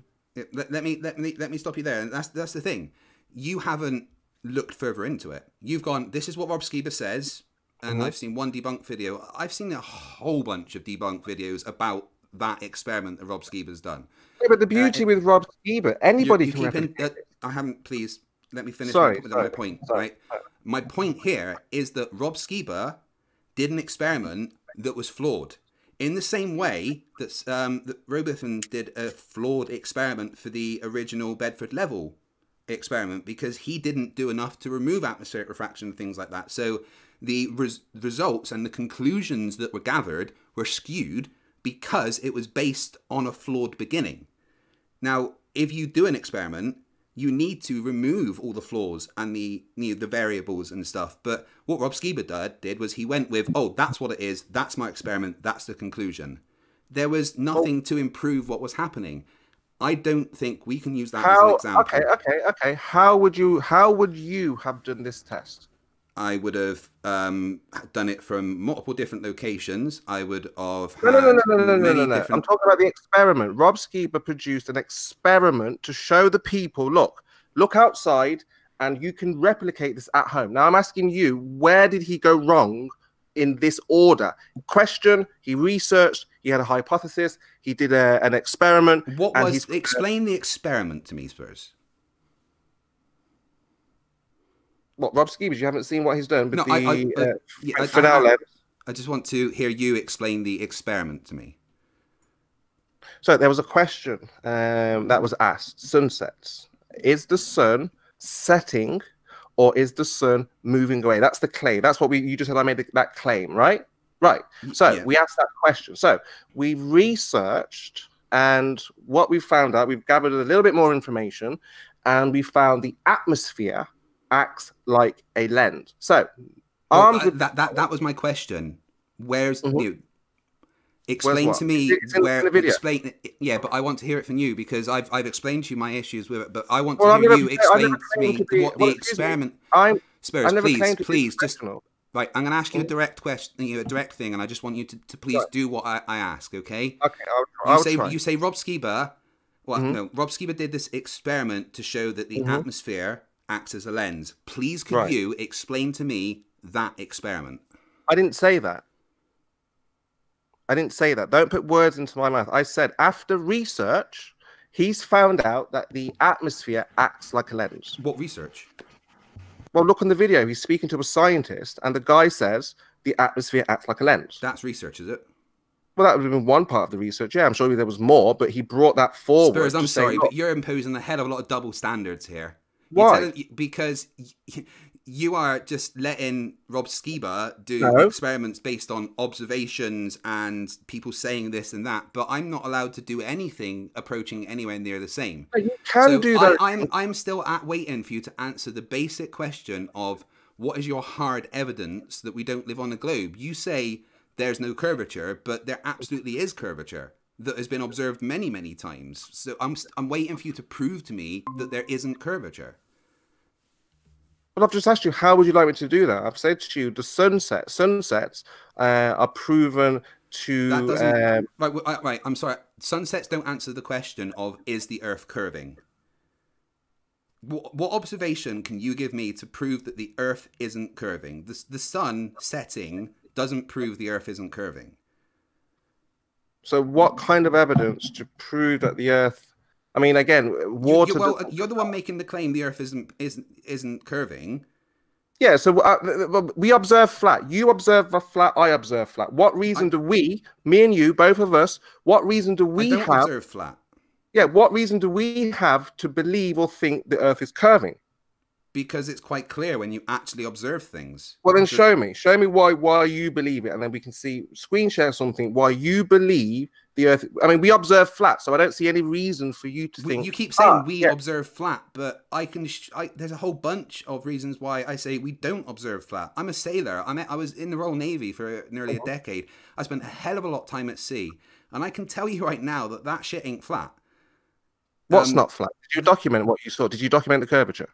Let me stop you there. And that's the thing. You haven't looked further into it. You've gone, this is what Rob Skiba says. And I've seen one debunked video. I've seen a whole bunch of debunked videos about that experiment that Rob Skiba's done. Yeah, but the beauty with Rob Skiba, anybody can I haven't, please, let me finish my point. My point here is that Rob Skiba did an experiment that was flawed. In the same way that, that Robertson did a flawed experiment for the original Bedford Level experiment, because he didn't do enough to remove atmospheric refraction and things like that. So the results and the conclusions that were gathered were skewed because it was based on a flawed beginning. Now, if you do an experiment, you need to remove all the flaws and the variables and stuff. But what Rob Skiba did was he went with, oh, that's what it is. That's my experiment. That's the conclusion. There was nothing to improve what was happening. I don't think we can use that as an example. Okay. How would you have done this test? I would have done it from multiple different locations. I would have no. I'm talking about the experiment. Rob Skiba produced an experiment to show the people, look outside, and you can replicate this at home. Now I'm asking you, where did he go wrong in this order? Question: he researched, he had a hypothesis, he did an experiment. What was? Explain the experiment to me, Spurs. What, Rob Skiba, you haven't seen what he's done? But no, I just want to hear you explain the experiment to me. So there was a question that was asked. Sunsets. Is the sun setting or is the sun moving away? That's the claim. That's what you just said. I made that claim, right? Right. So we asked that question. So we researched, and what we found out, we've gathered a little bit more information, and we found the atmosphere acts like a lens. So that was my question. Where's you? Explain to me where. Explain. Yeah, but I want to hear it from you, because I've explained to you my issues with it, but I want to hear you explain to me what the experiment. Spurs, please, just right. I'm going to ask you a direct question, a direct thing, and I just want you to please do what I ask. Okay. Okay. You say Rob Skiba. Well, no, Rob Skiba did this experiment to show that the atmosphere acts as a lens. Please could you explain to me that experiment? I didn't say that. I didn't say that. Don't put words into my mouth. I said after research, he's found out that the atmosphere acts like a lens. What research? Well, look on the video. He's speaking to a scientist, and the guy says the atmosphere acts like a lens. That's research, is it? Well, that would have been one part of the research. Yeah, I'm sure there was more, but he brought that forward. Spurs, I'm sorry, but you're imposing a hell of a lot of double standards here. Why? Because you are just letting Rob Skiba do experiments based on observations and people saying this and that, but I'm not allowed to do anything approaching anywhere near the same. You can do that. I'm still waiting for you to answer the basic question of what is your hard evidence that we don't live on a globe? You say there's no curvature, but there absolutely is curvature that has been observed many, many times. So I'm waiting for you to prove to me that there isn't curvature. Well, I've just asked you, how would you like me to do that? I've said to you, the sunsets are proven to... That doesn't, right, I'm sorry. Sunsets don't answer the question of, is the Earth curving? What observation can you give me to prove that the Earth isn't curving? The sun setting doesn't prove the Earth isn't curving. So what kind of evidence to prove that the Earth I mean, again, water. You're the one making the claim the Earth isn't curving. Yeah, so we observe flat. You observe a flat. I observe flat. What reason do we, me and you, both of us, what reason do we have? I don't observe flat. Yeah, what reason do we have to believe or think the Earth is curving? Because it's quite clear when you actually observe things. Well, then show me. Show me why you believe it, and then we can see, screen share something, why you believe the Earth. I mean, we observe flat, so I don't see any reason for you to think. You keep saying we observe flat, but I can. There's a whole bunch of reasons why I say we don't observe flat. I'm a sailor. I was in the Royal Navy for nearly a decade. I spent a hell of a lot of time at sea, and I can tell you right now that that shit ain't flat. What's not flat? Did you document what you saw? Did you document the curvature?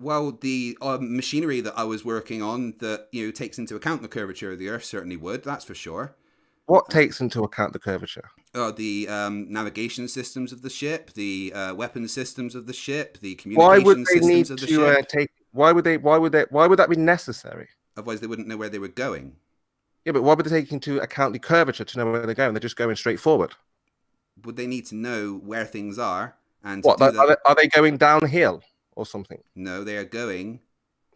Well, the machinery that I was working on that, you know, takes into account the curvature of the Earth certainly would, that's for sure. What takes into account the curvature? The navigation systems of the ship, the weapon systems of the ship, the communication systems of the ship. Why would they need to take? Why would that be necessary? Otherwise, they wouldn't know where they were going. Yeah, but why would they take into account the curvature to know where they're going? They're just going straight forward. Would they need to know where things are? And what are they going downhill? Or something? No, they are going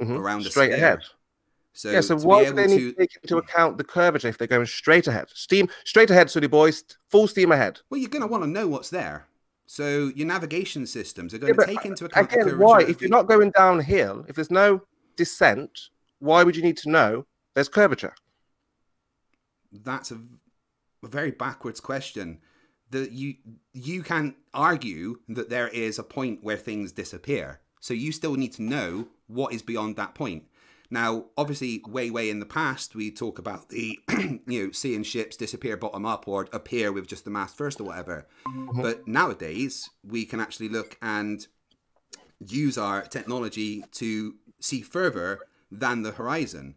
around straight ahead. So yeah, so why do they need to take into account the curvature if they're going straight ahead? Straight ahead, silly boys, full steam ahead. Well, you're going to want to know what's there. So your navigation systems are going to take into account. Again, why? If you're not going downhill, if there's no descent, why would you need to know there's curvature? That's a very backwards question. That you can't argue that there is a point where things disappear. So you still need to know what is beyond that point. Now, obviously, way in the past, we talk about the, you know, seeing ships disappear bottom up or appear with just the mast first or whatever. But nowadays, we can actually look and use our technology to see further than the horizon.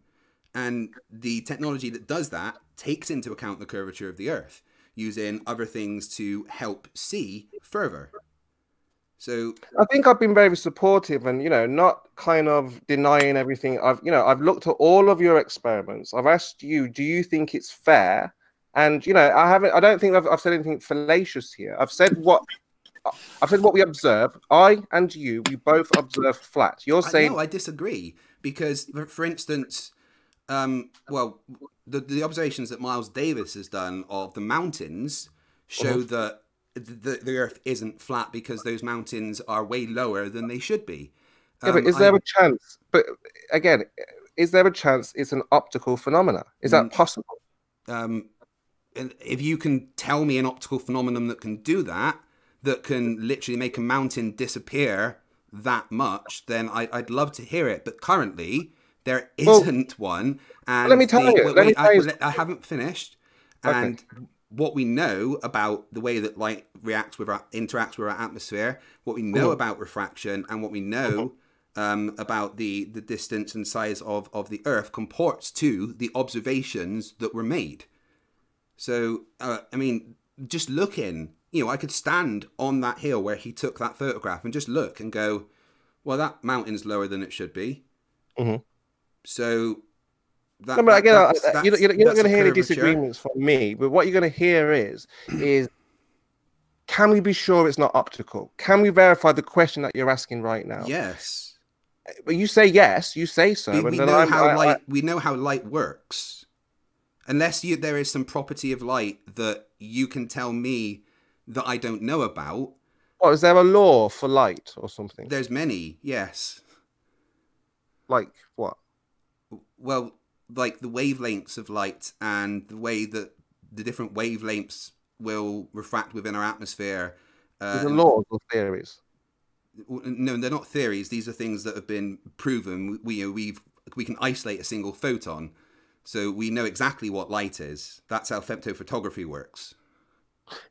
And the technology that does that takes into account the curvature of the Earth, using other things to help see further. So I think I've been very supportive and, you know, not kind of denying everything. I've looked at all of your experiments. I've asked you, do you think it's fair? And, you know, I don't think I've said anything fallacious here. I've said what we observe. I and you, we both observe flat. You're saying... No, I disagree. Because, for instance, well, the observations that Miles Davis has done of the mountains show that the Earth isn't flat because those mountains are way lower than they should be. Yeah, but is there a chance? But again, is there a chance it's an optical phenomena? Is that possible? And if you can tell me an optical phenomenon that can do that, that can literally make a mountain disappear that much, then I'd love to hear it. But currently, there isn't one. And let me tell you. I haven't finished. And what we know about the way that light interacts with our atmosphere, what we know about refraction, and what we know about the distance and size of the Earth comports to the observations that were made. So, I mean, just looking, you know, I could stand on that hill where he took that photograph and just look and go, well, that mountain's lower than it should be. So... No, but again, you're not going to hear any disagreements from me, but what you're going to hear is can we be sure it's not optical? Can we verify the question that you're asking right now? Yes. But you say yes, you say so. We know how light works. Unless there is some property of light that you can tell me that I don't know about. Oh, is there a law for light or something? There's many, yes. Like what? Well, like the wavelengths of light and the way that the different wavelengths will refract within our atmosphere. These are laws or theories? No, they're not theories. These are things that have been proven. We can isolate a single photon. So we know exactly what light is. That's how femtophotography works.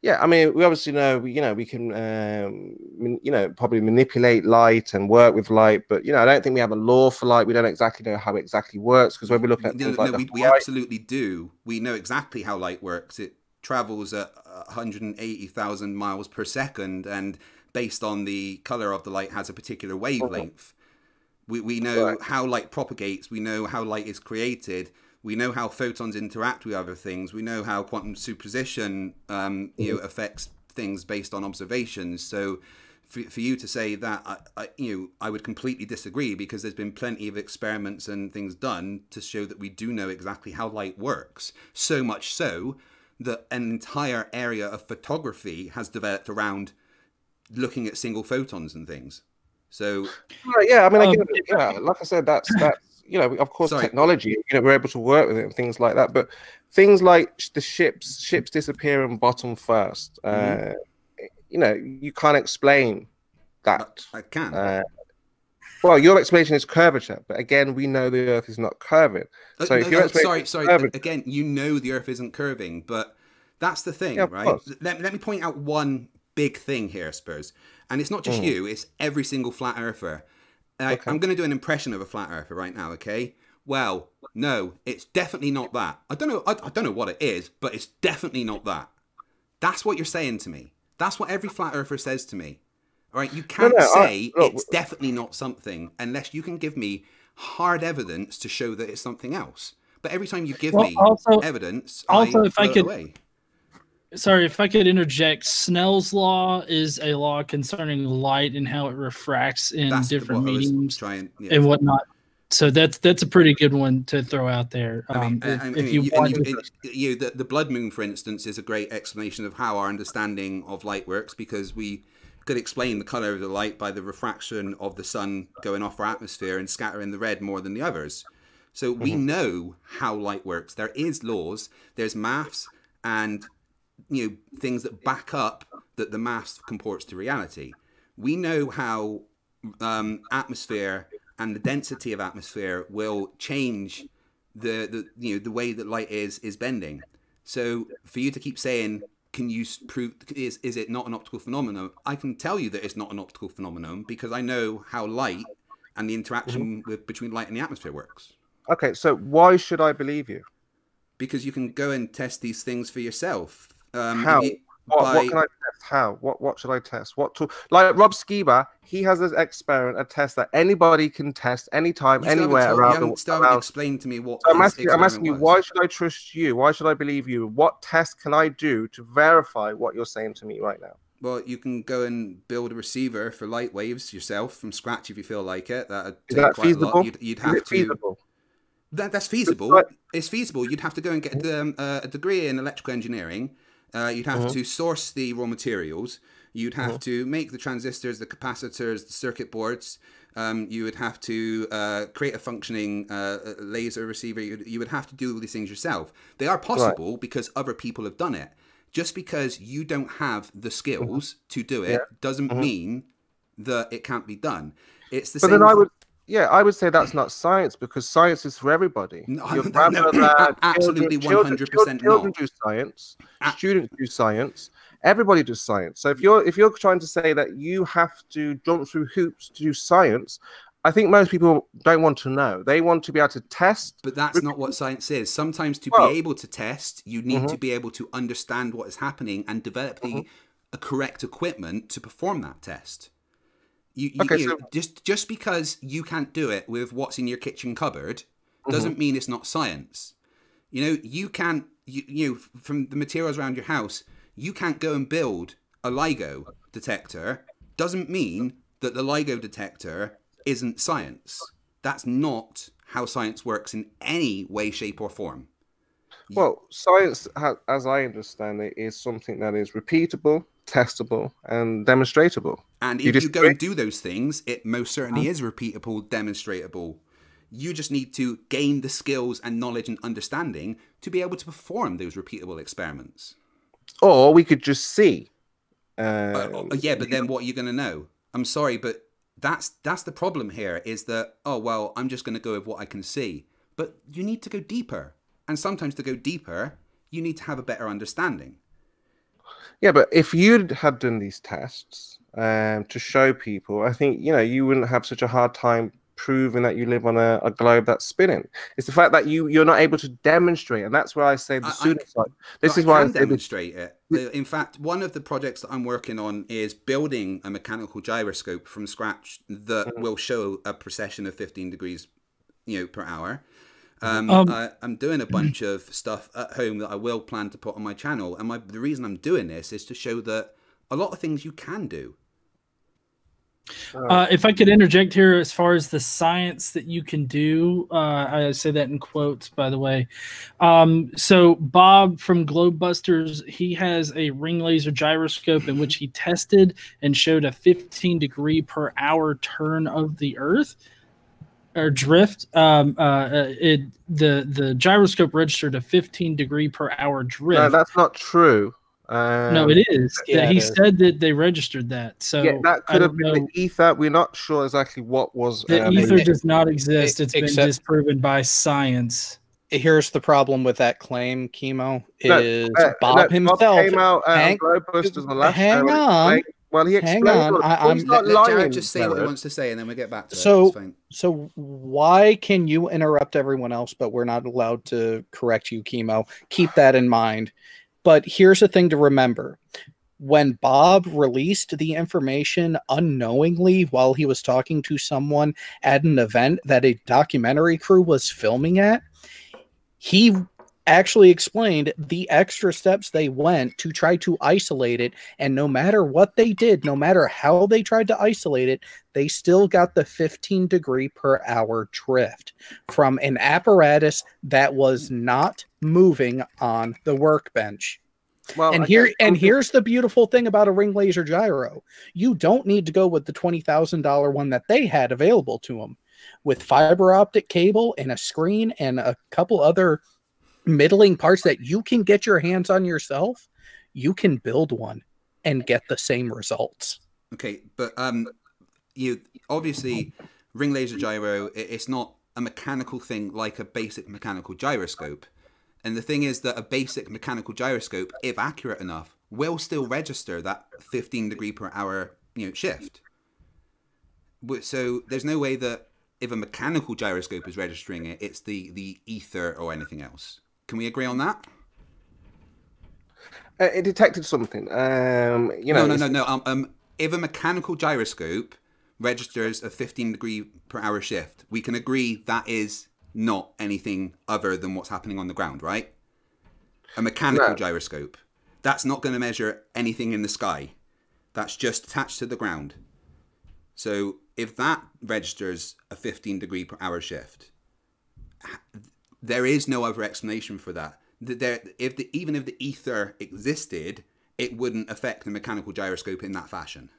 Yeah, I mean, we obviously know, we can, probably manipulate light and work with light. But, I don't think we have a law for light. We don't exactly know how it exactly works because when we look at we absolutely do. We know exactly how light works. It travels at 180,000 miles per second. And based on the color of the light has a particular wavelength. We know how light propagates. We know how light is created. We know how photons interact with other things. We know how quantum superposition affects things based on observations. So for you to say that, I would completely disagree, because there's been plenty of experiments and things done to show that we do know exactly how light works. So much so that an entire area of photography has developed around looking at single photons and things. So yeah, I mean, like I said, that's of course, technology, we're able to work with it and things like that, but things like the ships disappearing bottom first, you can't explain that. I can. Well, your explanation is curvature, but again, we know the Earth is not curving. So if you're curving, again, the Earth isn't curving, but that's the thing, right? Let me point out one big thing here, Spurs. And it's not just you, it's every single flat earther. I'm going to do an impression of a flat earther right now, okay? Well, no, it's definitely not that. I don't know what it is, but it's definitely not that. That's what you're saying to me. That's what every flat earther says to me. All right, you can't it's definitely not something unless you can give me hard evidence to show that it's something else. But every time you give me evidence, I throw it away. Sorry, if I could interject, Snell's law is a law concerning light and how it refracts in different mediums and whatnot. So that's a pretty good one to throw out there. The blood moon, for instance, is a great explanation of how our understanding of light works, because we could explain the color of the light by the refraction of the sun going off our atmosphere and scattering the red more than the others. So we know how light works. There is laws, there's maths, and things that back up that the maths comports to reality. We know how atmosphere and the density of atmosphere will change the way that light is bending. So for you to keep saying, can you prove, is it not an optical phenomenon? I can tell you that it's not an optical phenomenon, because I know how light and the interaction between light and the atmosphere works. Okay, so why should I believe you? Because you can go and test these things for yourself. How? What can I test? How? What should I test? What tool? Like Rob Skiba, he has this experiment, a test that anybody can test anytime, anywhere around the world. Still haven't explained to me what. So I'm asking you, why should I trust you? Why should I believe you? What test can I do to verify what you're saying to me right now? Well, you can go and build a receiver for light waves yourself from scratch if you feel like it. Is that feasible? You'd have to. Feasible? That's feasible. It's feasible. You'd have to go and get a degree in electrical engineering. You'd have to source the raw materials. You'd have to make the transistors, the capacitors, the circuit boards. You would have to create a functioning laser receiver. You would have to do all these things yourself. They are possible because other people have done it. Just because you don't have the skills to do it doesn't mean that it can't be done. It's the same. Yeah, I would say that's not science, because science is for everybody. No, your grandmother, absolutely 100% children do science, students do science, everybody does science. So if you're trying to say that you have to jump through hoops to do science, I think most people don't want to know. They want to be able to test. But that's not what science is. Sometimes to be able to test, you need to be able to understand what is happening and develop the correct equipment to perform that test. Just because you can't do it with what's in your kitchen cupboard doesn't mean it's not science. From the materials around your house, you can't go and build a LIGO detector. Doesn't mean that the LIGO detector isn't science. That's not how science works in any way, shape, or form. Well, science, as I understand it, is something that is repeatable, testable, and demonstratable. And if you go and do those things, it most certainly is repeatable, demonstratable. You just need to gain the skills and knowledge and understanding to be able to perform those repeatable experiments. Or we could just see. Yeah, but then what are you going to know? I'm sorry, but that's the problem here, is that, oh, well, I'm just going to go with what I can see. But you need to go deeper. And sometimes to go deeper, you need to have a better understanding. Yeah, but if you had done these tests to show people, I think, you wouldn't have such a hard time proving that you live on a globe that's spinning. It's the fact that you're not able to demonstrate, and that's where I say the suicide. I can demonstrate it. In fact, one of the projects that I'm working on is building a mechanical gyroscope from scratch that will show a precession of 15 degrees, per hour. I'm doing a bunch of stuff at home that I will plan to put on my channel, and the reason I'm doing this is to show that a lot of things you can do. If I could interject here, as far as the science that you can do, I say that in quotes, by the way. So Bob from Globebusters, he has a ring laser gyroscope in which he tested and showed a 15-degree-per-hour turn of the Earth or drift. The gyroscope registered a 15-degree-per-hour drift. No, that's not true. No, it is. Yeah, he said that they registered that. So yeah, that could have been the ether. We're not sure exactly what was. The ether does not exist. It's been disproven by science. Here's the problem with that claim, Chemo. Is Bob himself came out and Globebusters on the last show. Well, he explained. I'm not lying. Jared just say what he wants to say, and then we get back to it. So why can you interrupt everyone else, but we're not allowed to correct you, Chemo? Keep that in mind. But here's the thing to remember. When Bob released the information unknowingly while he was talking to someone at an event that a documentary crew was filming at, he actually explained the extra steps they went to try to isolate it. And no matter what they did, no matter how they tried to isolate it, they still got the 15-degree-per-hour drift from an apparatus that was not moving on the workbench. Well, and here's the beautiful thing about a ring laser gyro. You don't need to go with the $20,000 one that they had available to them. With fiber optic cable and a screen and a couple other middling parts that you can get your hands on yourself, you can build one and get the same results. Okay, but you obviously ring laser gyro, it's not a mechanical thing like a basic mechanical gyroscope. And the thing is that a basic mechanical gyroscope, if accurate enough, will still register that 15-degree-per-hour shift. So there's no way that if a mechanical gyroscope is registering it, it's the ether or anything else. Can we agree on that? It detected something. If a mechanical gyroscope registers a 15-degree-per-hour shift, we can agree that is not anything other than what's happening on the ground, right? A mechanical gyroscope. That's not going to measure anything in the sky. That's just attached to the ground. So if that registers a 15-degree-per-hour shift, there is no other explanation for that. Even if the ether existed, it wouldn't affect the mechanical gyroscope in that fashion.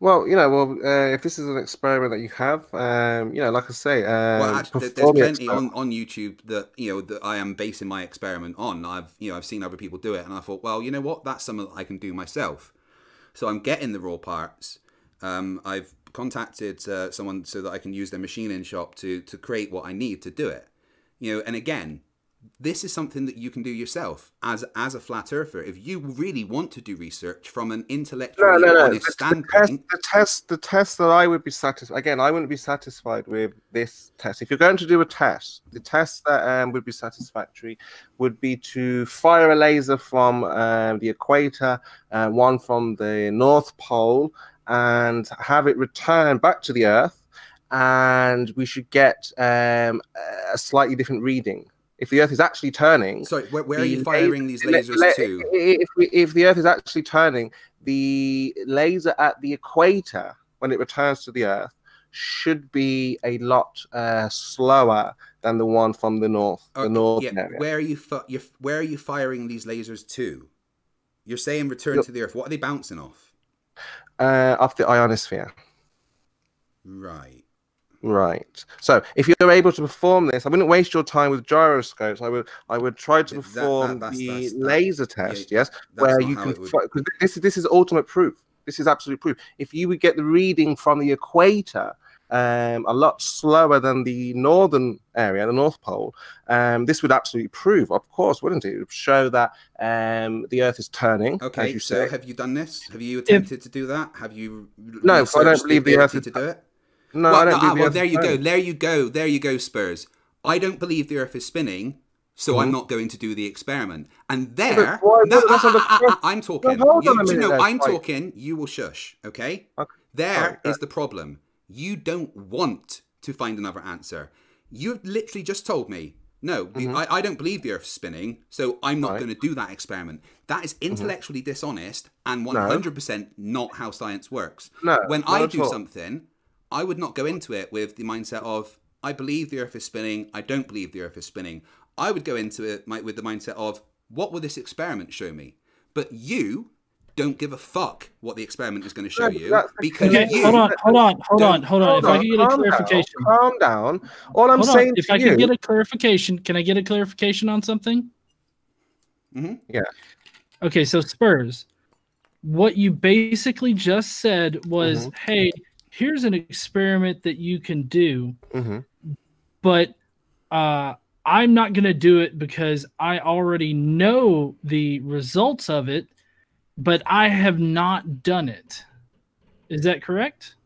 Well, if this is an experiment that you have, like I say, well, actually, there's plenty on YouTube that that I am basing my experiment on. I've seen other people do it, and I thought, well, you know what, that's something that I can do myself. So I'm getting the raw parts. I've contacted someone so that I can use their machining shop to create what I need to do it. And again, this is something that you can do yourself as a flat earther. If you really want to do research from an intellectual honest standpoint, the test that I would be satisfied. Again, I wouldn't be satisfied with this test. If you're going to do a test, the test that would be satisfactory would be to fire a laser from the equator, one from the North Pole, and have it return back to the Earth, and we should get a slightly different reading. If the Earth is actually turning... Sorry, where are you firing these lasers to? If the Earth is actually turning, the laser at the equator, when it returns to the Earth, should be a lot slower than the one from the north. Okay, the northern area. Where are you firing these lasers to? You're saying return to the Earth. What are they bouncing off? Off the ionosphere. Right. Right. So if you're able to perform this, I wouldn't waste your time with gyroscopes. I would try to perform the laser test, yes, where you can, because this is ultimate proof. This is absolute proof. If you would get the reading from the equator a lot slower than the northern area, the North Pole, this would absolutely prove, of course, wouldn't it? It would show that the Earth is turning. Okay, as you so say. Have you done this? Have you attempted to do that? Have you? No, I don't believe the Earth is to do it. No, well, I don't believe the Earth is spinning. There you go, Spurs. I don't believe the Earth is spinning, so I'm not going to do the experiment. And there, I'm talking. I'm talking. You will shush, okay? There is the problem. You don't want to find another answer. You've literally just told me No, I don't believe the Earth's spinning, so I'm not going to do that experiment. That is intellectually dishonest and 100% not how science works. No, when I do something, I would not go into it with the mindset of, I believe the Earth is spinning, I don't believe the Earth is spinning. I would go into it with the mindset of, what will this experiment show me? But you don't give a fuck what the experiment is going to show you. Because hold on. If I can get a clarification. Calm down. All I'm saying is, if I can get a clarification, can I get a clarification on something? Yeah. Okay, so Spurs, what you basically just said was, hey, here's an experiment that you can do, but I'm not going to do it because I already know the results of it, but I have not done it. Is that correct?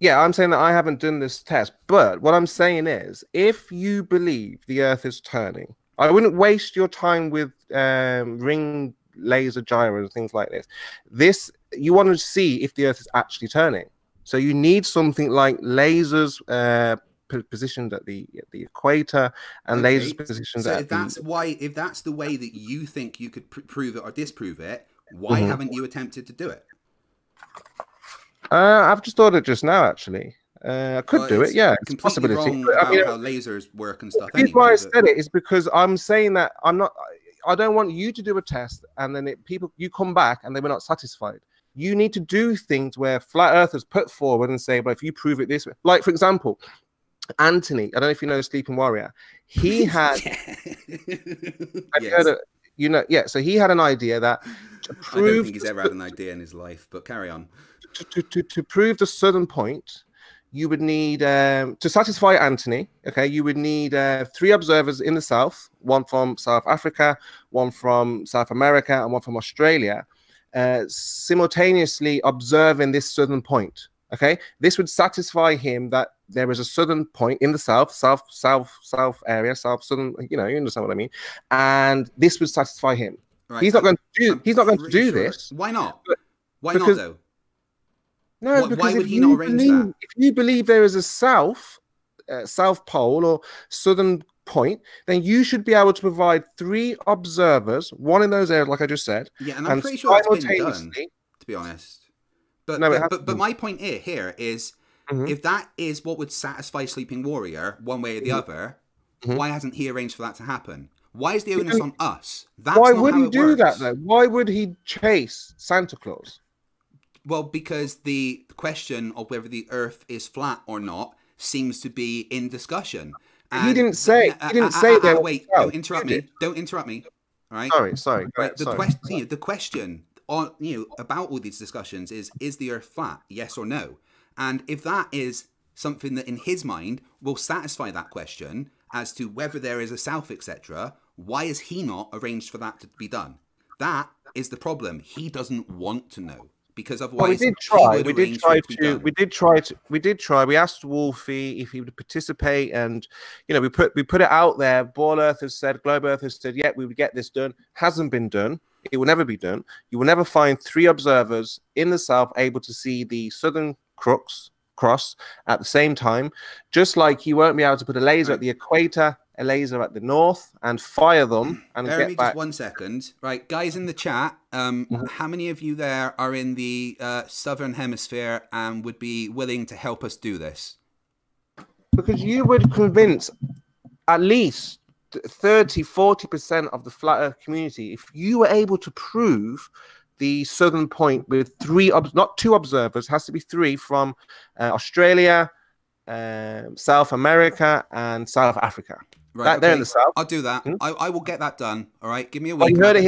Yeah, I'm saying that I haven't done this test, but what I'm saying is, if you believe the Earth is turning, I wouldn't waste your time with ring laser gyro and things like this. You want to see if the Earth is actually turning. So you need something like lasers positioned at the equator and lasers positioned at the... So that's why, if that's the way that you think you could prove it or disprove it, why haven't you attempted to do it? I've just thought it just now, actually. I could do it, yeah. It's a possibility. Wrong about how lasers work and stuff. The reason why I said it is because I'm saying that I'm not... I don't want you to do a test and then you come back and they were not satisfied. You need to do things where flat earthers put forward and say, well, if you prove it this way, like for example, Anthony, I don't know if you know Sleeping Warrior. He had, so he had an idea that to prove, I don't think he's ever had an idea in his life, but carry on. To prove the southern point, you would need, to satisfy Anthony, okay, you would need 3 observers in the south, one from South Africa, one from South America, and one from Australia, simultaneously observing this southern point, okay? This would satisfy him that there is a southern point in the south area, southern, you know, you understand what I mean? And this would satisfy him. Right. He's not going to do, this. Why not? Why not, though? No, why would he not arrange that? If you believe there is a south pole or southern point, then you should be able to provide 3 observers, one in those areas, like I just said. Yeah, and I'm pretty sure it's been done, to be honest. But no, but my point here is, if that is what would satisfy Sleeping Warrior one way or the other, why hasn't he arranged for that to happen? Why is the onus on us? That's why would he do that, though? Why would he chase Santa Claus? Well, because the question of whether the Earth is flat or not seems to be in discussion. And he didn't say. He didn't say that. Wait! Don't interrupt me. Don't interrupt me. All right. Sorry. Right, the question on about all these discussions is the Earth flat? Yes or no? And if that is something that in his mind will satisfy that question as to whether there is a south, etc., why is he not arranged for that to be done? That is the problem. He doesn't want to know. Because otherwise, we did try. We asked Wolfie if he would participate, and we put it out there. Ball Earth has said, Globe Earth has said, yeah, we would get this done. Hasn't been done. It will never be done. You will never find 3 observers in the south able to see the southern cross at the same time. Just like you won't be able to put a laser at the equator, a laser at the north, and fire them. And bear me just one second, right, guys in the chat. How many of you there are in the southern hemisphere and would be willing to help us do this? Because you would convince at least 30–40% of the flat Earth community if you were able to prove the southern point with 3, not 2 observers, has to be 3 from Australia, South America, and South Africa. Right, there in the south. I'll do that. I will get that done. All right, give me a week. You heard it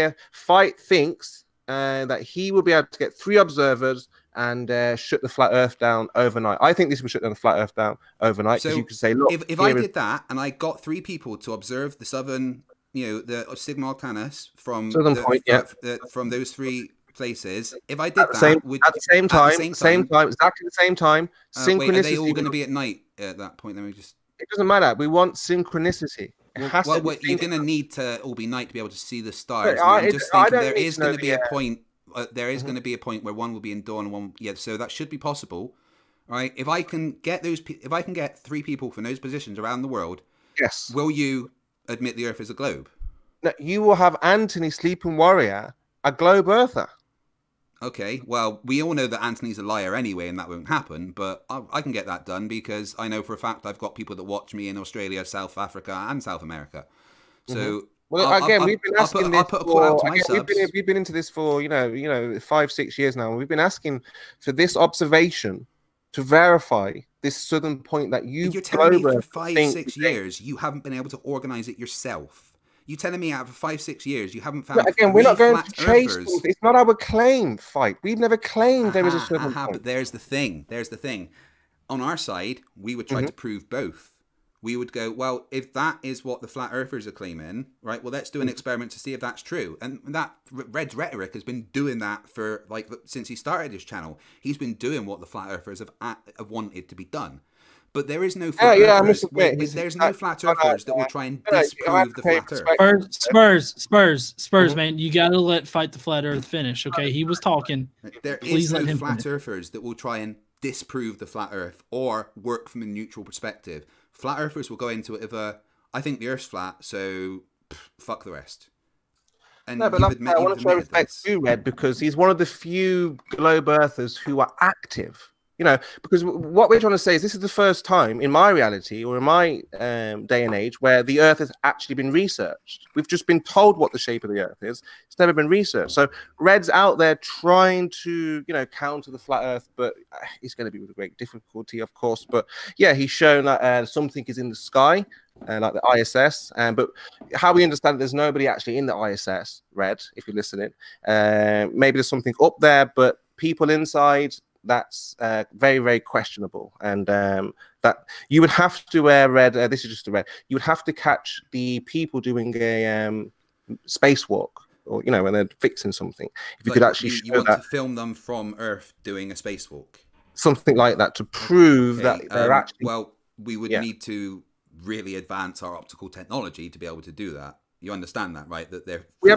here. Fight thinks that he will be able to get 3 observers and shut the flat Earth down overnight. I think this will shut down the flat Earth down overnight. So you could say, look, if I did that and I got 3 people to observe the southern, the Sigma Octantis from southern point, from those 3 places, if I did at the same time, synchronicity. Wait, are they all going to be at night at that point? Let me just. It doesn't matter. We want synchronicity. Well, you're going to need to all be night to be able to see the stars. There is going to be a point where one will be in dawn and one. Yeah, so that should be possible. right? If I can get those, if I can get three people from those positions around the world, yes, will you admit the Earth is a globe? No, you will have Anthony Sleeping Warrior a globe earther. Okay, well, we all know that Anthony's a liar anyway, and that won't happen, but I can get that done because I know for a fact I've got people that watch me in Australia, South Africa, and South America. So, well, again, we've been asking this for, we've been into this for, you know, 5-6 years now. We've been asking for this observation to verify this southern point that you're telling me for 5-6 years, you haven't been able to organize it yourself. You're telling me out for 5-6 years you haven't found. But again, we're not going to chase things. It's not our claim, Fight. We've never claimed there is a certain point. But there's the thing. There's the thing. On our side, we would try to prove both. We would go, well, if that is what the flat earthers are claiming, right? Well, let's do an experiment to see if that's true. And that Red's Rhetoric has been doing that for like since he started his channel. He's been doing what the flat earthers have wanted to be done. But there is no flat earthers. There's no flat earthers that will try and disprove the flat earth. Spurs, man. You got to let Fight the Flat Earth finish, okay? He was talking. There is no flat earthers that will try and disprove the flat earth or work from a neutral perspective. Flat earthers will go into it with a, I think the earth's flat, so fuck the rest. And no, but I want to show respect to Red because he's one of the few globe earthers who are active. You know, because what we're trying to say is this is the first time in my reality or in my day and age where the Earth has actually been researched. We've just been told what the shape of the Earth is. It's never been researched. So Red's out there trying to, you know, counter the flat Earth, but it's going to be with great difficulty, of course. But yeah, he's shown that something is in the sky, like the ISS. But how we understand it, there's nobody actually in the ISS, Red, if you're listening. Maybe there's something up there, but people inside... That's very, very questionable, and that you would have to Red. This is just a Red. You would have to catch the people doing a spacewalk, or you know, when they're fixing something. If you could actually, you want to film them from Earth doing a spacewalk, something like that, to prove that they're actually. Well, we would need to really advance our optical technology to be able to do that. You understand that, right? That they're we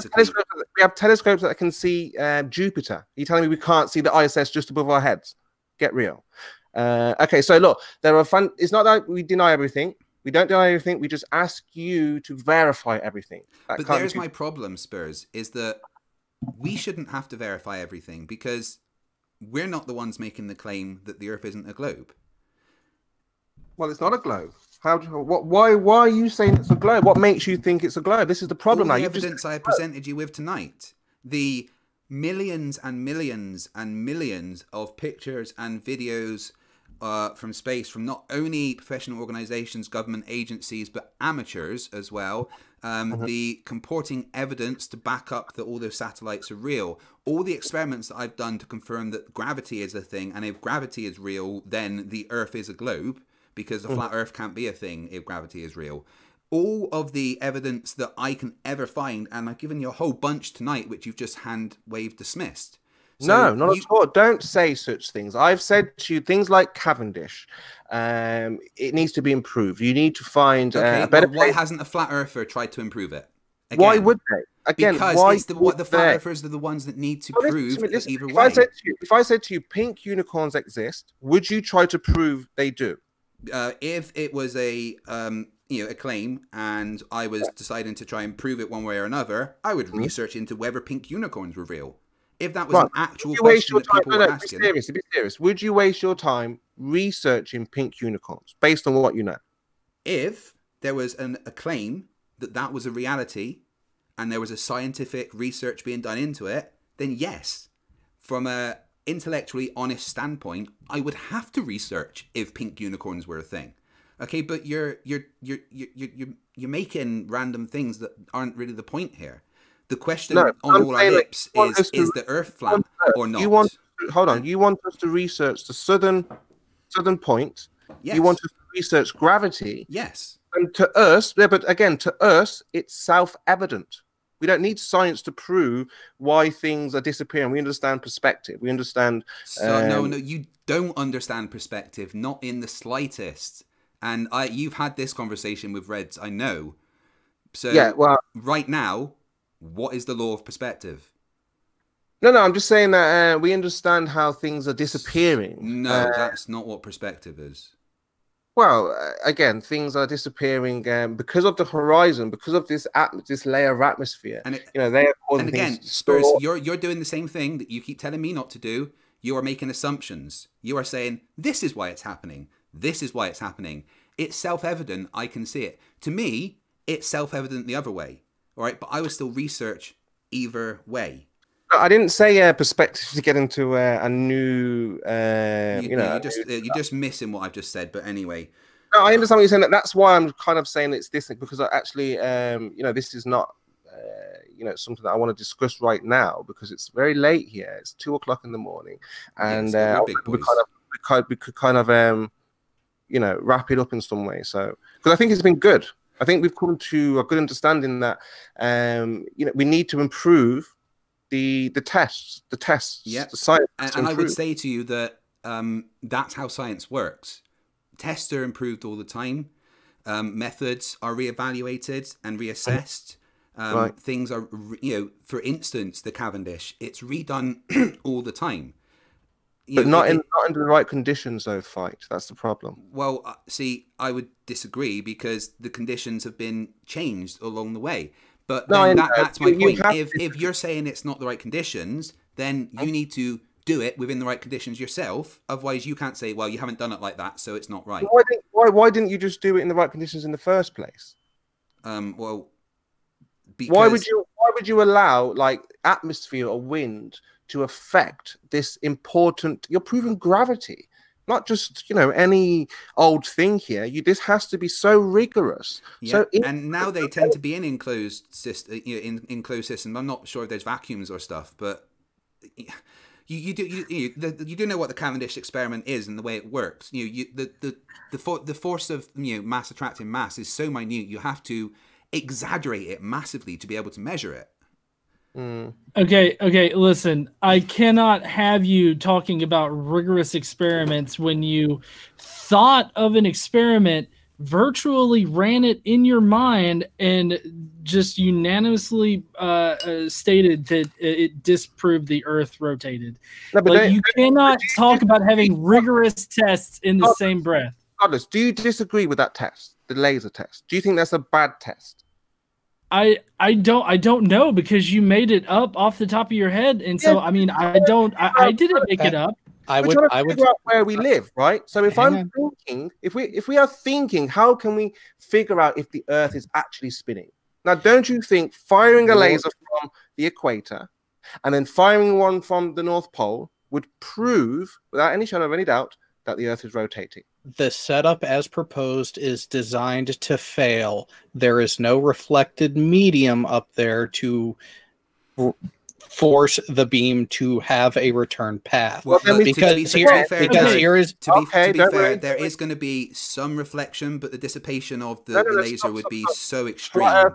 have telescopes that can see Jupiter. You're telling me we can't see the ISS just above our heads? Get real. Okay, so look, there are fun. It's not that we deny everything. We don't deny everything. We just ask you to verify everything. But there's my problem, Spurs, is that we shouldn't have to verify everything because we're not the ones making the claim that the Earth isn't a globe. Well, it's not a globe. How? Why are you saying it's a globe? What makes you think it's a globe? This is the problem. All the evidence I presented you with tonight, the millions and millions and millions of pictures and videos from space, from not only professional organizations, government agencies, but amateurs as well, the comporting evidence to back up that all those satellites are real. All the experiments that I've done to confirm that gravity is a thing, and if gravity is real, then the Earth is a globe. Because the flat earth can't be a thing if gravity is real. All of the evidence that I can ever find, and I've given you a whole bunch tonight, which you've just hand-waved dismissed. So no, not at all. Don't say such things. I've said to you things like Cavendish. It needs to be improved. You need to find a better place. Why hasn't a flat earther tried to improve it? Again, why would they? Again, because why it's the flat earthers are the ones that need to prove either way. If I said to you, pink unicorns exist, would you try to prove they do? If it was a you know, a claim and I was deciding to try and prove it one way or another, I would research into whether pink unicorns were real. If that was an actual question that people were asking. Be serious. Would you waste your time researching pink unicorns based on what you know? If there was a claim that that was a reality and there was a scientific research being done into it, then yes, from a intellectually honest standpoint, I would have to research if pink unicorns were a thing. Okay, but you're making random things that aren't really the point here. The question on all our lips is the Earth flat or not? You want us to research the southern point. Yes. You want us to research gravity. Yes. And to us, but again, to us, it's self-evident. We don't need science to prove why things are disappearing. We understand perspective. We understand... So, no, you don't understand perspective, not in the slightest. And you've had this conversation with Reds, I know. So, yeah, well, right now, what is the law of perspective? No, I'm just saying that we understand how things are disappearing. No, that's not what perspective is. Well, again, things are disappearing because of the horizon, because of this layer of atmosphere. And they are causing things. And again, Spurs, you're doing the same thing that you keep telling me not to do. You are making assumptions. You are saying, this is why it's happening. This is why it's happening. It's self-evident. I can see it. To me, it's self-evident the other way. All right, but I would still research either way. I didn't say perspective to get into a new, you're just missing what I've just said. But anyway, no, I understand what you're saying. That's why I'm kind of saying it's this, because I actually, this is not, something that I want to discuss right now because it's very late here. It's 2 o'clock in the morning, and yes, we could kind of wrap it up in some way. So because I think it's been good. I think we've come to a good understanding that we need to improve. The tests, yeah. The science. And I would say to you that that's how science works. Tests are improved all the time. Methods are reevaluated and reassessed. Right. Things are, for instance, the Cavendish, it's redone all the time. But not under the right conditions, though, Fight. That's the problem. Well, see, I would disagree because the conditions have been changed along the way. But no, that's my point. If you're saying it's not the right conditions, then you need to do it within the right conditions yourself. Otherwise, you can't say, well, you haven't done it like that, so it's not right. Why didn't you just do it in the right conditions in the first place? Well, because... Why would you allow, atmosphere or wind to affect this important... You're proving gravity. Not just, any old thing here. This has to be so rigorous. Yeah. And now they tend to be in enclosed system. Enclosed system. I'm not sure if there's vacuums or stuff, but you do know what the Cavendish experiment is and the way it works. The force of mass attracting mass is so minute. You have to exaggerate it massively to be able to measure it. Mm. Okay, listen, I cannot have you talking about rigorous experiments when you thought of an experiment, virtually ran it in your mind, and just unanimously stated that it disproved the Earth rotated. No, but you cannot talk about having rigorous tests in the same breath. Godless, do you disagree with that test, the laser test? Do you think that's a bad test? I don't know because you made it up off the top of your head, and so I didn't make it up. I would figure out where we live, right? So if I'm thinking, if we are thinking, how can we figure out if the Earth is actually spinning? Now, don't you think firing a laser from the equator and then firing one from the North Pole would prove, without any shadow of any doubt, that the Earth is rotating? The setup as proposed is designed to fail. There is no reflected medium up there to force the beam to have a return path. Well, to be fair, there is going to be some reflection, but the dissipation of the laser would be so extreme.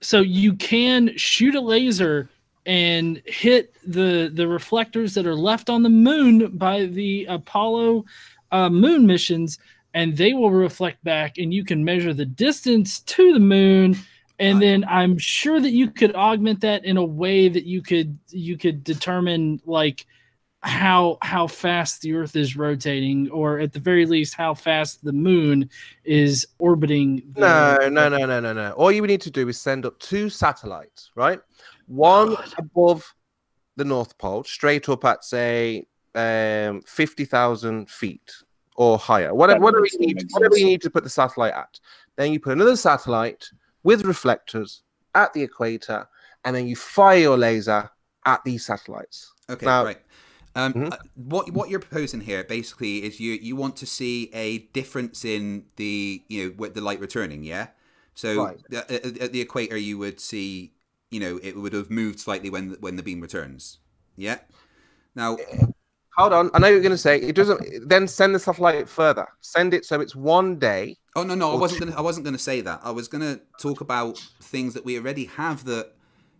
So you can shoot a laser and hit the reflectors that are left on the moon by the Apollo moon missions, and they will reflect back, and you can measure the distance to the moon, and then I'm sure that you could augment that in a way that you could determine how fast the Earth is rotating, or at the very least how fast the moon is orbiting. No. All you need to do is send up 2 satellites, right? One above the North Pole, straight up at, say, 50,000 feet or higher. Whatever you need to put the satellite at. Then you put another satellite with reflectors at the equator, and then you fire your laser at these satellites. Okay, now, right. What you're proposing here, basically, is you want to see a difference in the, with the light returning, yeah? So right. At the equator, you would see... it would have moved slightly when the beam returns. Yeah. Now, hold on. I know you're going to say it doesn't. Then send the satellite further. Send it so it's 1 day. Oh no, I wasn't going to say that. I was going to talk about things that we already have that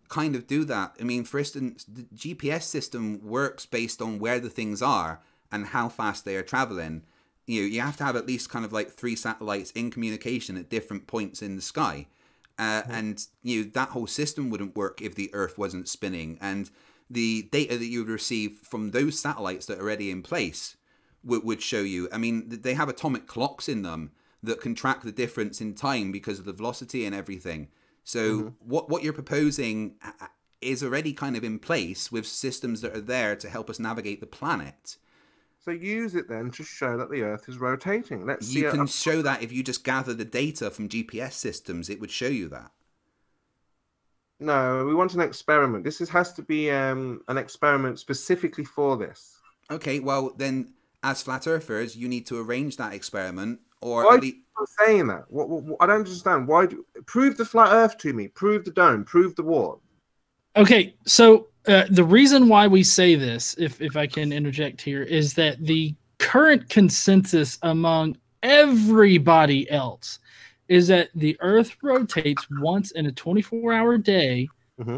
kind of do that. I mean, for instance, the GPS system works based on where the things are and how fast they are traveling. You have to have at least 3 satellites in communication at different points in the sky. And you know, that whole system wouldn't work if the Earth wasn't spinning. And the data that you would receive from those satellites that are already in place would show you. I mean, they have atomic clocks in them that can track the difference in time because of the velocity and everything. So what you're proposing is already kind of in place with systems that are there to help us navigate the planet. So use it then to show that the Earth is rotating. Let's see. You can show that if you just gather the data from GPS systems, it would show you that. No, we want an experiment. This has to be an experiment specifically for this. Okay, well then, as flat earthers, you need to arrange that experiment. Or why are you saying that? What, I don't understand. Why do prove the flat Earth to me? Prove the dome. Prove the wall. Okay, so the reason why we say this, if I can interject here, is that the current consensus among everybody else is that the Earth rotates once in a 24-hour day,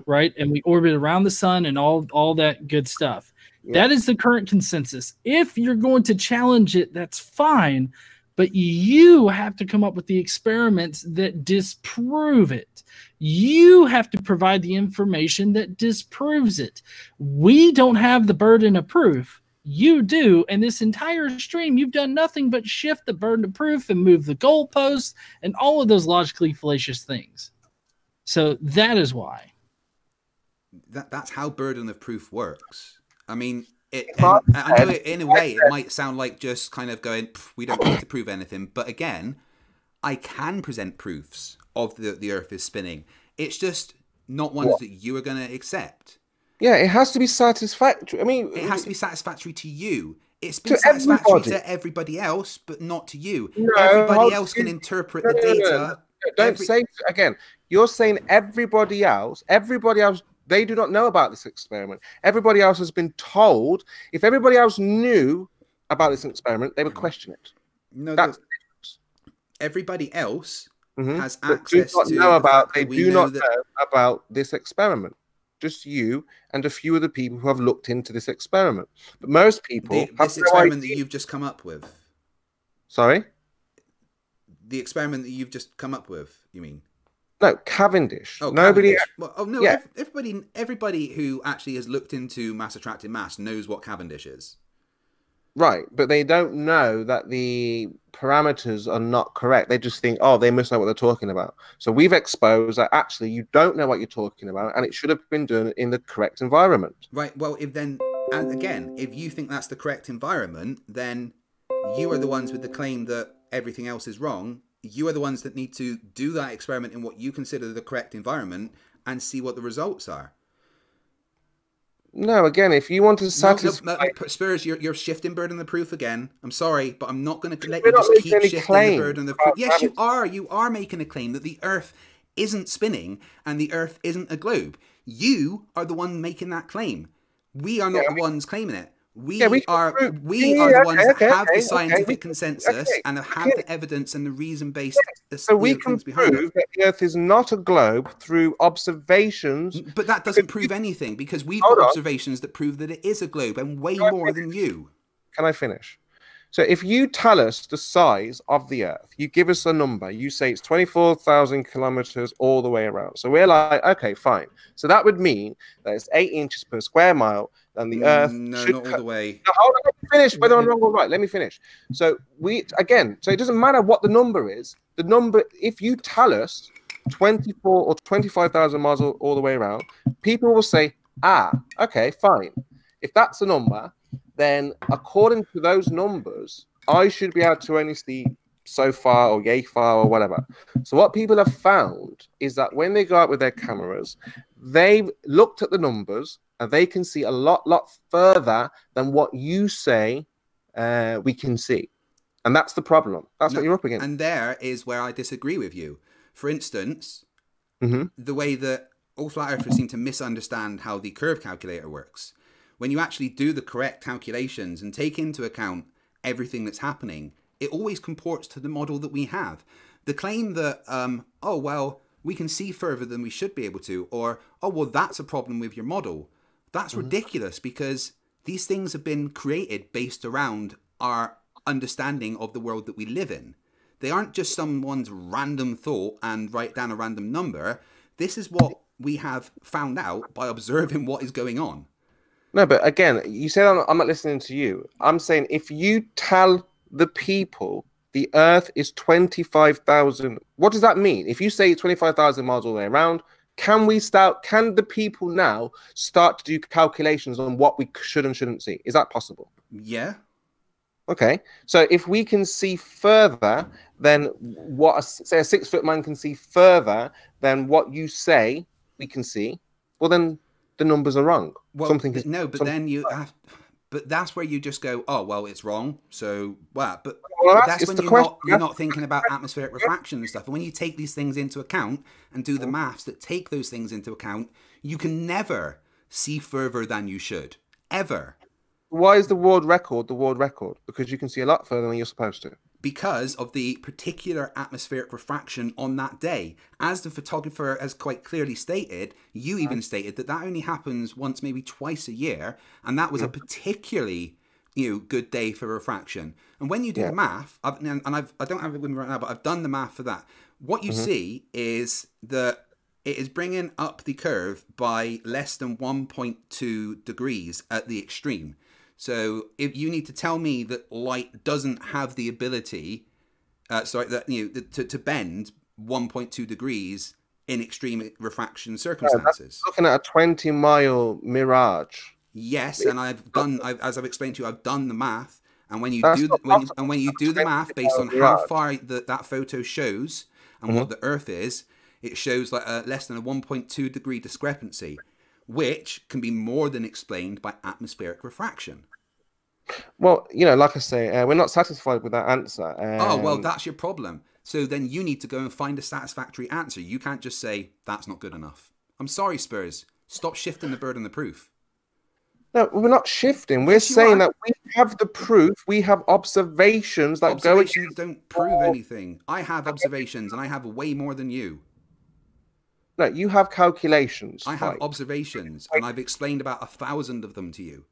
right? And we orbit around the sun and all that good stuff. Yeah. That is the current consensus. If you're going to challenge it, that's fine, but you have to come up with the experiments that disprove it. You have to provide the information that disproves it. We don't have the burden of proof. You do, and this entire stream, you've done nothing but shift the burden of proof and move the goalposts and all of those logically fallacious things. So that is why. That's how burden of proof works. I mean... I know in a way it might sound like just kind of going, we don't need to prove anything. But again, I can present proofs of the Earth is spinning. It's just not ones that you are going to accept. Yeah, it has to be satisfactory. I mean, it has to be satisfactory to you. It's been satisfactory to everybody else, but not to you. No, everybody else can interpret the data. Don't say again. You're saying everybody else. Everybody else. They do not know about this experiment. Everybody else has been told. If everybody else knew about this experiment, they would question it. No, that's the difference. Everybody else has access to. They do not know about this experiment. Just you and a few of the people who have looked into this experiment. But most people have no idea. That you've just come up with. Sorry? The experiment that you've just come up with, you mean? No, Cavendish. Oh, nobody. Cavendish. Well, oh no, yeah. Everybody who actually has looked into mass-attracted mass knows what Cavendish is. Right, but they don't know that the parameters are not correct. They just think, oh, they must know what they're talking about. So we've exposed that actually you don't know what you're talking about, and it should have been done in the correct environment. Right. Well, if then, and again, if you think that's the correct environment, then you are the ones with the claim that everything else is wrong. You are the ones that need to do that experiment in what you consider the correct environment and see what the results are. No, again, if you want to satisfy... No, Spurs, you're shifting burden of proof again. I'm sorry, but I'm not going to let you just keep shifting the burden of proof. Yes, you are. You are making a claim that the Earth isn't spinning and the Earth isn't a globe. You are the one making that claim. We are not the ones claiming it. We are the ones that have the scientific consensus and have the evidence and the reason-based so we can prove that the Earth is not a globe through observations. But that doesn't prove anything because we've got observations that prove that it is a globe and way more than you. Can I finish? So if you tell us the size of the Earth, you give us a number, you say it's 24,000 kilometers all the way around. So we're like, okay, fine. So that would mean that it's 8 inches per square mile, and the Earth should not all the way. No, hold on, let me finish, whether I'm wrong or right. Let me finish. So we, again, so it doesn't matter what the number is. The number, if you tell us 24 or 25,000 miles all the way around, people will say, ah, okay, fine. If that's the number, then according to those numbers, I should be able to only see so far or yay far or whatever. So what people have found is that when they go out with their cameras, they've looked at the numbers and they can see a lot further than what you say we can see. And that's the problem. That's what you're up against. And there is where I disagree with you. For instance, the way that all flat earthers seem to misunderstand how the curve calculator works. When you actually do the correct calculations and take into account everything that's happening, it always comports to the model that we have. The claim that, oh, well, we can see further than we should be able to, or, oh, well, that's a problem with your model. That's ridiculous because these things have been created based around our understanding of the world that we live in. They aren't just someone's random thought and write down a random number. This is what we have found out by observing what is going on. No, but again, you said I'm not listening to you. I'm saying if you tell the people the Earth is 25,000, what does that mean? If you say 25,000 miles all the way around, can we start? Can the people now start to do calculations on what we should and shouldn't see? Is that possible? Yeah. Okay, so if we can see further than what, say, a 6-foot man can see further than what you say we can see, well, then the numbers are wrong. Well, something is, no, but something then you have, but that's where you just go, oh, well, it's wrong. So, well, but that's when you're not thinking about atmospheric refraction and stuff. And when you take these things into account and do the maths that take those things into account, you can never see further than you should, ever. Why is the world record the world record? Because you can see a lot further than you're supposed to. Because of the particular atmospheric refraction on that day. As the photographer has quite clearly stated, you even stated that that only happens once, maybe twice a year. And that was a particularly good day for refraction. And when you do the math, I don't have it with me right now, but I've done the math for that. What you see is that it is bringing up the curve by less than 1.2 degrees at the extreme. So if you need to tell me that light doesn't have the ability, to bend 1.2 degrees in extreme refraction circumstances. Yeah, looking at a 20-mile mirage. Yes, and as I've explained to you, I've done the math. And when you do the math based on how far that photo shows and what the Earth is, it shows like less than a 1.2 degree discrepancy, which can be more than explained by atmospheric refraction. Well, like I say, we're not satisfied with that answer. Oh, well, that's your problem. So then you need to go and find a satisfactory answer. You can't just say, that's not good enough. I'm sorry, Spurs. Stop shifting the burden of the proof. No, we're not shifting. We're saying that we have the proof. We have observations that go... Observations don't prove anything. I have observations, and I have way more than you. No, you have calculations. I have observations, and I've explained about 1,000 of them to you.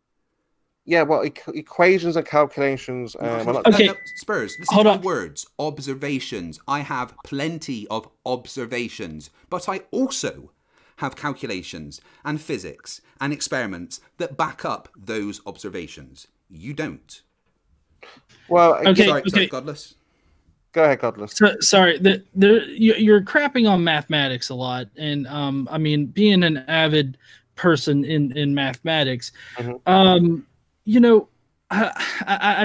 Yeah, well, equations and calculations. Okay, Spurs, listen to the words. Observations. I have plenty of observations, but I also have calculations and physics and experiments that back up those observations. You don't. Well, okay, sorry, Godless. Go ahead, Godless. So, sorry, you're crapping on mathematics a lot, and I mean, being an avid person in mathematics, I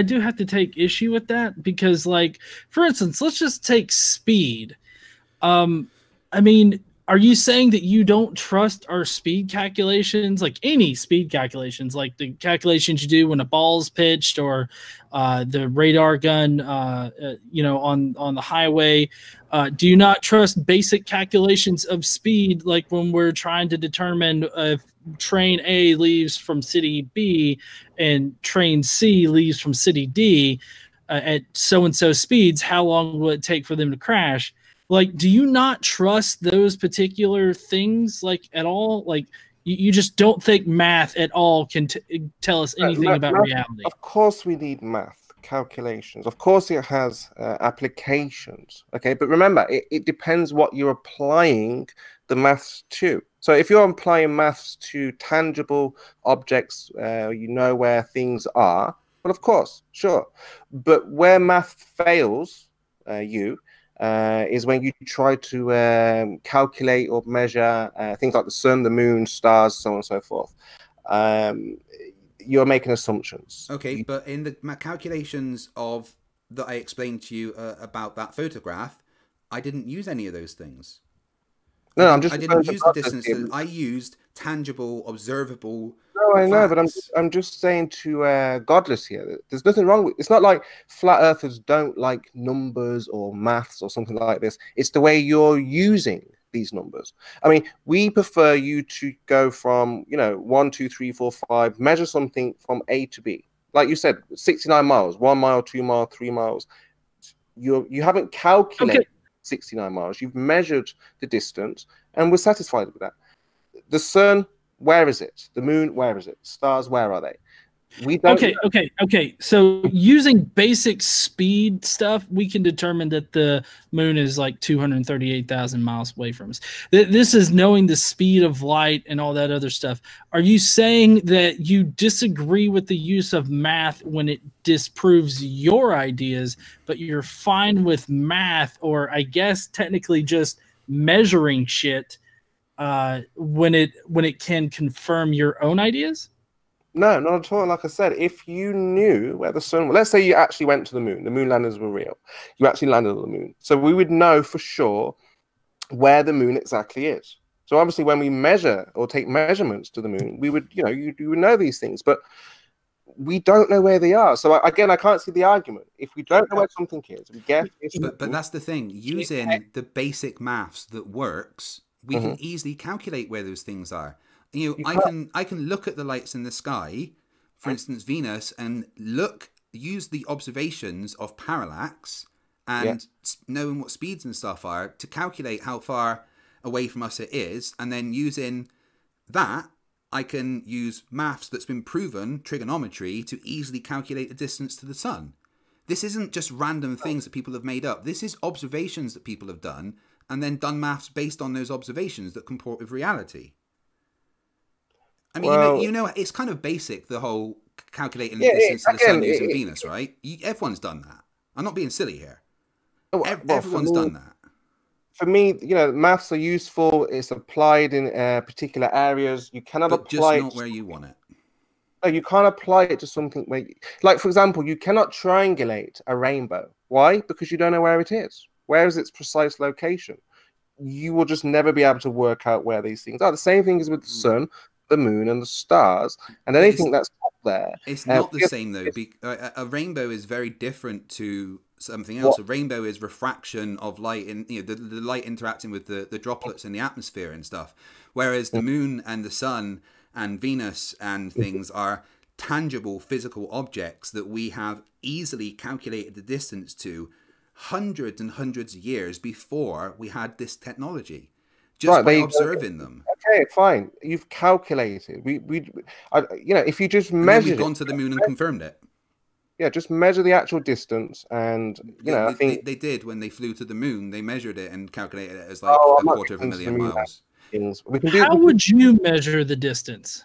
do have to take issue with that because, like, for instance, let's just take speed. I mean, are you saying that you don't trust our speed calculations, like any speed calculations, like the calculations you do when a ball's pitched or the radar gun, on the highway? Do you not trust basic calculations of speed, like when we're trying to determine if train A leaves from city B and train C leaves from city D at so-and-so speeds? How long will it take for them to crash? Like, do you not trust those particular things, like, at all? Like, you just don't think math at all can tell us anything about reality. Of course we need math, calculations. Of course it has applications, okay? But remember, it depends what you're applying the maths to. So if you're applying maths to tangible objects, where things are, well, of course, sure. But where math fails is when you try to calculate or measure things like the sun, the moon, stars, so on and so forth. You're making assumptions. Okay, but in my calculations that I explained to you about that photograph, I didn't use any of those things. No, I didn't use the distance. I used tangible, observable. No, I know, but I'm just saying to Godless here, that there's nothing wrong with. It's not like flat earthers don't like numbers or maths or something like this. It's the way you're using these numbers. I mean, we prefer you to go from 1, 2, 3, 4, 5, measure something from A to B, like you said, 69 miles, 1 mile, 2 mile, 3 miles. You haven't calculated. Okay. 69 miles. You've measured the distance, and we're satisfied with that. The sun, where is it? The moon, where is it? Stars, where are they? We don't okay. So using basic speed stuff, we can determine that the moon is like 238,000 miles away from us. This is knowing the speed of light and all that other stuff. Are you saying that you disagree with the use of math when it disproves your ideas, but you're fine with math, or I guess technically just measuring shit when it can confirm your own ideas? No, not at all. Like I said, if you knew where the sun, let's say you actually went to the moon landings were real. You actually landed on the moon. So we would know for sure where the moon exactly is. So obviously when we measure or take measurements to the moon, we would, you know, you would know these things, but we don't know where they are. So again, I can't see the argument. If we don't know where something is, we guess. But that's the thing, using the basic maths that works, we can easily calculate where those things are. You know, I can look at the lights in the sky, for instance, Venus, and use the observations of parallax and knowing what speeds and stuff are to calculate how far away from us it is. And then using that, I can use maths that's been proven, trigonometry, to easily calculate the distance to the sun. This isn't just random things that people have made up. This is observations that people have done and then done maths based on those observations that comport with reality. I mean, well, you know, it's kind of basic, the whole calculating the distance to the sun using Venus, right? Everyone's done that. I'm not being silly here. Everyone's done that. For me, you know, maths are useful. It's applied in particular areas. You cannot apply it. Just not where you want it. No, you can't apply it to something where, like, for example, you cannot triangulate a rainbow. Why? Because you don't know where it is. Where is its precise location? You will just never be able to work out where these things are. The same thing is with the sun, the moon and the stars and anything that's up there. It's not the same though. A rainbow is very different to something else. A rainbow is refraction of light, and you know, the light interacting with the droplets in the atmosphere and stuff, whereas the moon and the sun and Venus and things are tangible physical objects that we have easily calculated the distance to hundreds and hundreds of years before we had this technology. Just by observing them. Okay, fine. You've calculated. You know, if you just measure, we've gone to the moon and confirmed it. Yeah, just measure the actual distance, and you know, I think they did when they flew to the moon. They measured it and calculated it as like a quarter of a million miles. How would you measure the distance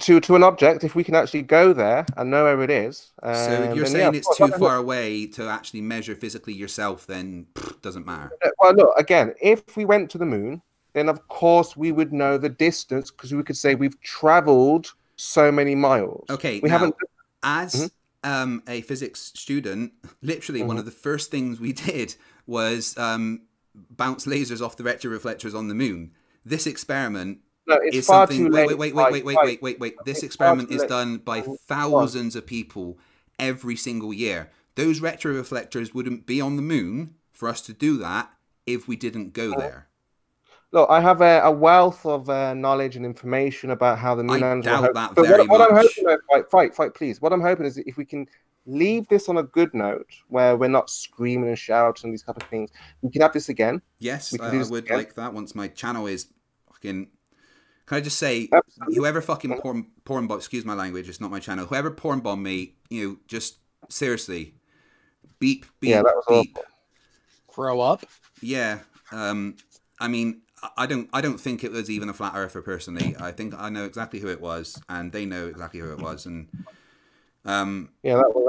to an object if we can actually go there and know where it is? So you're saying it's too far away to actually measure physically yourself, then doesn't matter. Well, look, again, if we went to the moon, then of course we would know the distance because we could say we've traveled so many miles. Okay, we haven't. As a physics student, literally one of the first things we did was bounce lasers off the retroreflectors on the moon. This experiment. No, it's far too late. Wait. This experiment is done by thousands of people every single year. Those retroreflectors wouldn't be on the moon for us to do that if we didn't go there. Look, I have a wealth of knowledge and information about how the moon. I doubt that very much. What I'm hoping, fight, please. What I'm hoping is that if we can leave this on a good note, where we're not screaming and shouting and these type of things, we can have this again. Yes, I would like that. Once my channel is fucking. Can I just say, whoever fucking porn bomb, excuse my language, it's not my channel, whoever porn bomb me, you know, just seriously, beep, beep, beep. Grow up. Yeah. I mean, I don't think it was even a flat earther personally. I think I know exactly who it was, and they know exactly who it was. And yeah, that was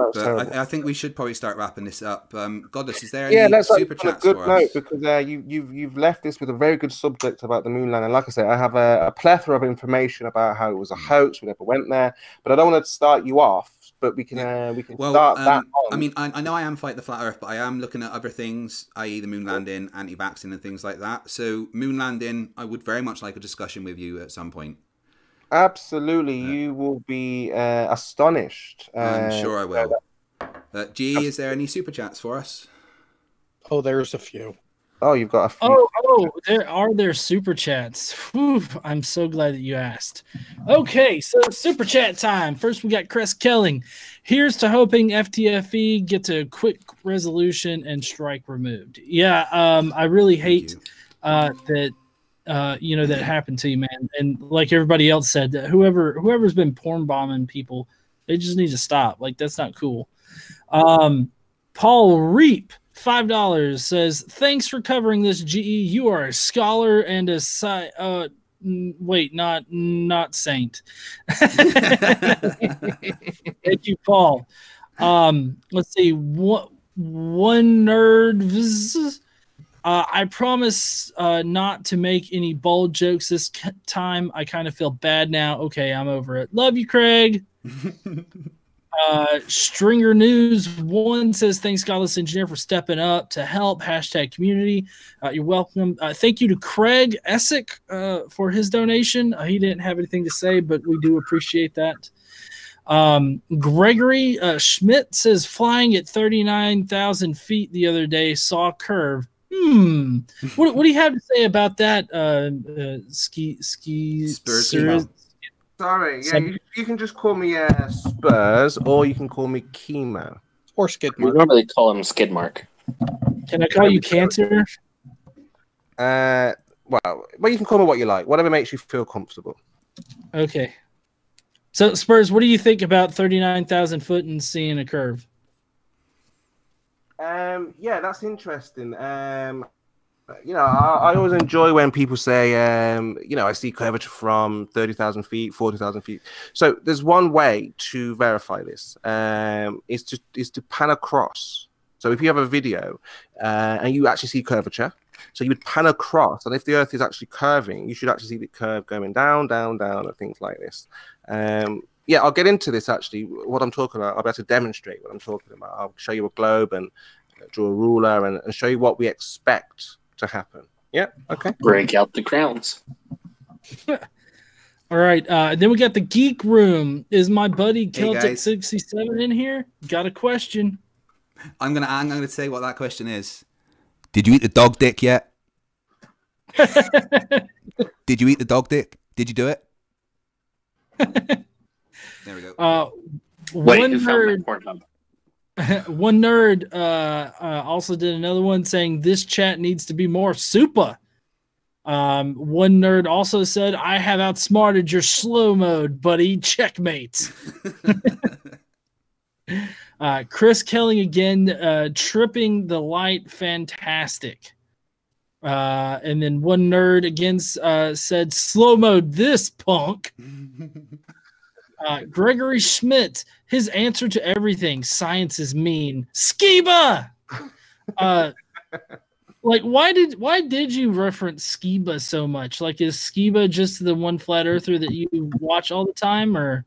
I think we should probably start wrapping this up. Godless, is there any super chats for us? Yeah, that's a good note, because you've left this with a very good subject about the moon landing. Like I say, I have a plethora of information about how it was a hoax, we never went there, but I don't want to start you off. But we can start that on. I mean, I know I am Fight the Flat Earth, but I am looking at other things, i.e. the moon landing, anti-vaxxing and things like that. So moon landing, I would very much like a discussion with you at some point. Absolutely, you will be astonished. I'm sure I will. G, is there any super chats for us? Oh, there's a few. Oh, you've got a few. Oh, there are super chats. Whew, I'm so glad that you asked. Okay, so super chat time. First, we got Chris Kelling. Here's to hoping FTFE gets a quick resolution and strike removed. Yeah, I really hate that you know, that happened to you, man. And like everybody else said, that whoever's been porn bombing people, they just need to stop. Like, that's not cool. Paul Reap, $5, says, thanks for covering this, GE. You are a scholar and a wait, not saint. Thank you, Paul. Let's see. One nerd. I promise not to make any bold jokes this time. I kind of feel bad now. Okay, I'm over it. Love you, Craig. Stringer News 1 says, thanks, Godless Engineer, for stepping up to help. Hashtag community. You're welcome. Thank you to Craig Essick for his donation. He didn't have anything to say, but we do appreciate that. Gregory Schmidt says, flying at 39,000 feet the other day, saw a curve. What do you have to say about that? Spurskimo. Sorry, yeah, you can just call me Spurs, or you can call me Chemo. Or Skidmark. We normally call him Skidmark. Can I call you Cancer? Well, you can call me what you like. Whatever makes you feel comfortable. Okay. So, Spurs, what do you think about 39,000 foot and seeing a curve? Yeah, that's interesting. You know, I always enjoy when people say, you know, I see curvature from 30,000 feet, 40,000 feet. So there's one way to verify this, is to pan across. So if you have a video and you actually see curvature, so you would pan across, and if the Earth is actually curving, you should actually see the curve going down, down, down, and things like this. Yeah, I'll get into this, actually, what I'm talking about. I'll be able to demonstrate what I'm talking about. I'll show you a globe and draw a ruler and show you what we expect to happen. Yeah, okay. Break out the crowns. All right, then we got the Geek Room. Is my buddy Celtic67 in here? Got a question. I'm gonna say what that question is. Did you eat the dog dick yet? Did you eat the dog dick? Did you do it? There we go. One nerd also did another one saying, this chat needs to be more super. One nerd also said, I have outsmarted your slow mode, buddy. Checkmate. Chris Kelly again, tripping the light. Fantastic. And then one nerd again said, slow mode this punk. Gregory Schmidt, his answer to everything, science is mean. Skiba! Like, why did you reference Skiba so much? Like, is Skiba just the one flat earther that you watch all the time, or?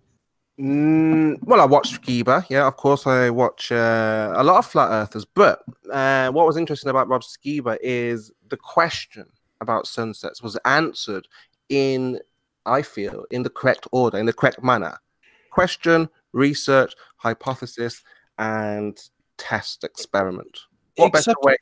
Well, I watch Skiba. Yeah, of course, I watch a lot of flat earthers. But what was interesting about Rob Skiba is the question about sunsets was answered in, I feel, in the correct order, in the correct manner. Question, research, hypothesis, and test experiment. What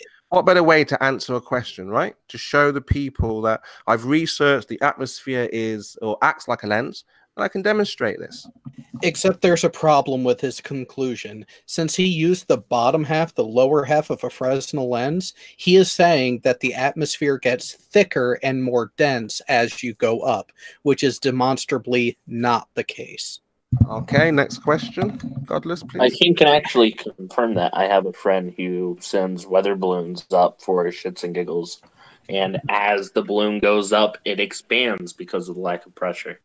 better way to answer a question, right? To show the people that I've researched the atmosphere is or acts like a lens, and I can demonstrate this. Except there's a problem with his conclusion. Since he used the bottom half, the lower half of a Fresnel lens, he is saying that the atmosphere gets thicker and more dense as you go up, which is demonstrably not the case. Okay, next question. Godless, please. I can actually confirm that. I have a friend who sends weather balloons up for shits and giggles, and as the balloon goes up, it expands because of the lack of pressure.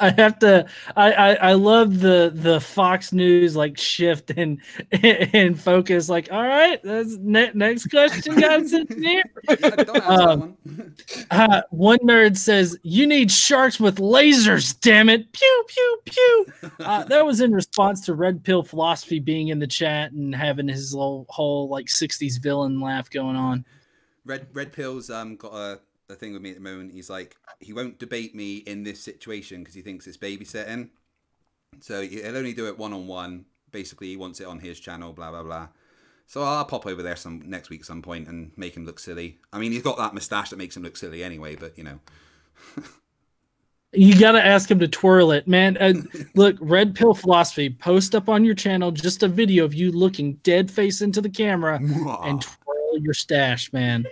I have to. I love the Fox News like shift and focus. Like, all right, that's next question, guys. One nerd says, "You need sharks with lasers, damn it!" Pew pew pew. That was in response to Red Pill Philosophy being in the chat and having his little whole like '60s villain laugh going on. Red Pill's got a. The thing with me at the moment, he's like, he won't debate me in this situation because he thinks it's babysitting. So he'll only do it one-on-one. Basically, he wants it on his channel, blah, blah, blah. So I'll pop over there next week some point and make him look silly. I mean, he's got that mustache that makes him look silly anyway, but, you know. You got to ask him to twirl it, man. Look, Red Pill Philosophy, post up on your channel just a video of you looking dead face into the camera and twirl your stash, man.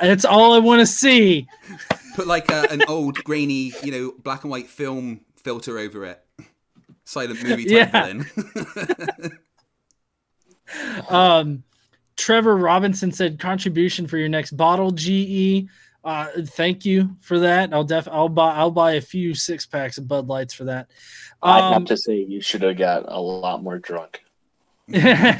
That's all I want to see. Put like an old grainy, you know, black and white film filter over it. Silent movie type villain. Trevor Robinson said, "Contribution for your next bottle, GE." Thank you for that. I'll buy a few 6-packs of Bud Lights for that. I have to say, you should have got a lot more drunk. Demonic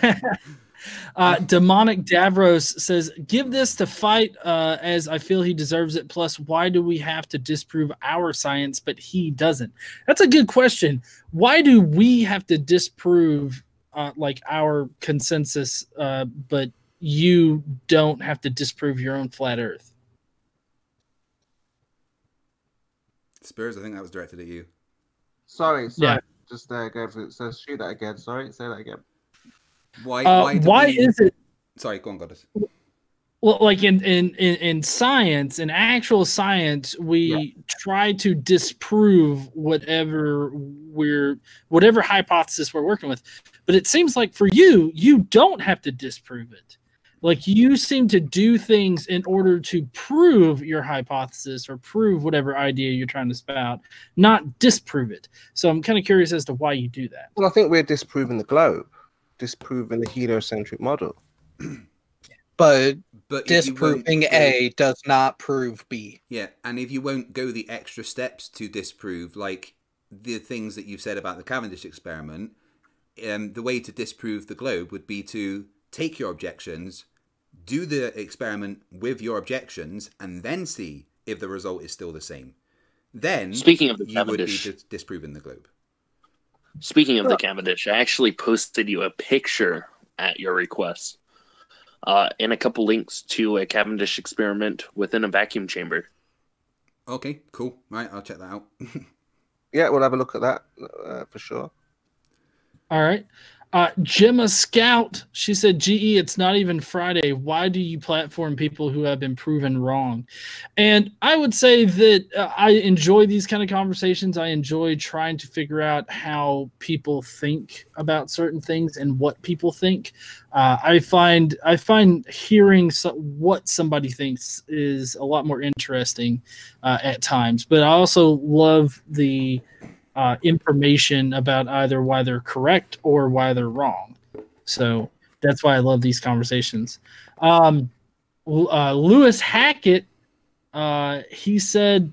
Davros says, "Give this to Fight as I feel he deserves it. Plus, why do we have to disprove our science, but he doesn't?" That's a good question. Why do we have to disprove like our consensus, but you don't have to disprove your own flat Earth? Spurs, I think that was directed at you. Sorry. Yeah. Just go for it. So shoot that again. Sorry, say that again. Why is it? Sorry, go on, Goddess. Well, like in science, in actual science, we try to disprove whatever hypothesis we're working with. But it seems like for you, you don't have to disprove it. Like, you seem to do things in order to prove your hypothesis or prove whatever idea you're trying to spout, not disprove it. So I'm kind of curious as to why you do that. Well, I think we're disproving the globe, disproving the heliocentric model. But disproving A does not prove B. Yeah, and if you won't go the extra steps to disprove, like the things that you've said about the Cavendish experiment, the way to disprove the globe would be to take your objections, do the experiment with your objections, and then see if the result is still the same. Then, speaking of the Cavendish, you would be disproving the globe. Speaking of the Cavendish, I actually posted you a picture at your request and a couple links to a Cavendish experiment within a vacuum chamber. Okay, cool. Right, I'll check that out. Yeah, we'll have a look at that for sure. All right. Gemma Scout, she said, "GE, it's not even Friday. Why do you platform people who have been proven wrong?" And I would say that I enjoy these kind of conversations. I enjoy trying to figure out how people think about certain things and what people think. I find hearing what somebody thinks is a lot more interesting at times. But I also love the information about either why they're correct or why they're wrong. So that's why I love these conversations. Lewis Hackett, he said,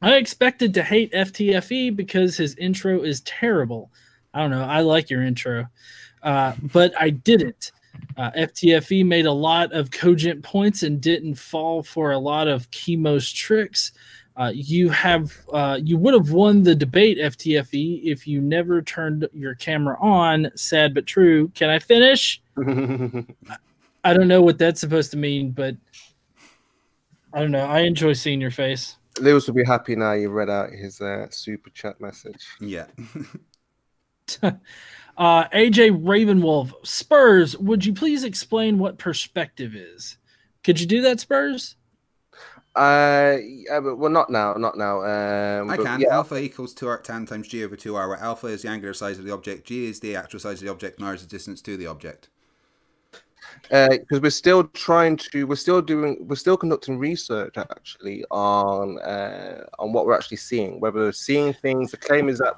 "I expected to hate FTFE because his intro is terrible." I don't know. I like your intro, but I didn't. FTFE made a lot of cogent points and didn't fall for a lot of chemo's tricks. You would have won the debate, FTFE, if you never turned your camera on. Sad but true. Can I finish? I don't know what that's supposed to mean, but I don't know. I enjoy seeing your face. Lewis will be happy now you read out his super chat message. Yeah. AJ Ravenwolf, "Spurs, would you please explain what perspective is?" Could you do that, Spurs? Yeah, but well, not now. I can. Yeah. Alpha equals 2arctan times g over 2r, where alpha is the angular size of the object, g is the actual size of the object, and r is the distance to the object. Because we're still conducting research actually on what we're actually seeing, whether we're seeing things. The claim is that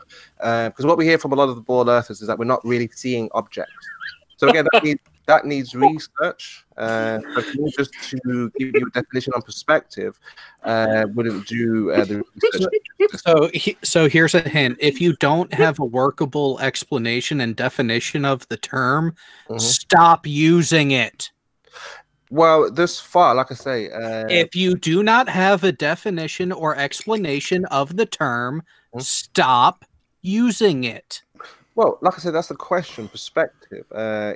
because what we hear from a lot of the ball earthers is that we're not really seeing objects. So again, that needs research. So just to give you a definition on perspective, wouldn't do the research. So here's a hint. If you don't have a workable explanation and definition of the term, stop using it. Well, this far, like I say... if you do not have a definition or explanation of the term, stop using it. Well, like I said, that's the question, perspective.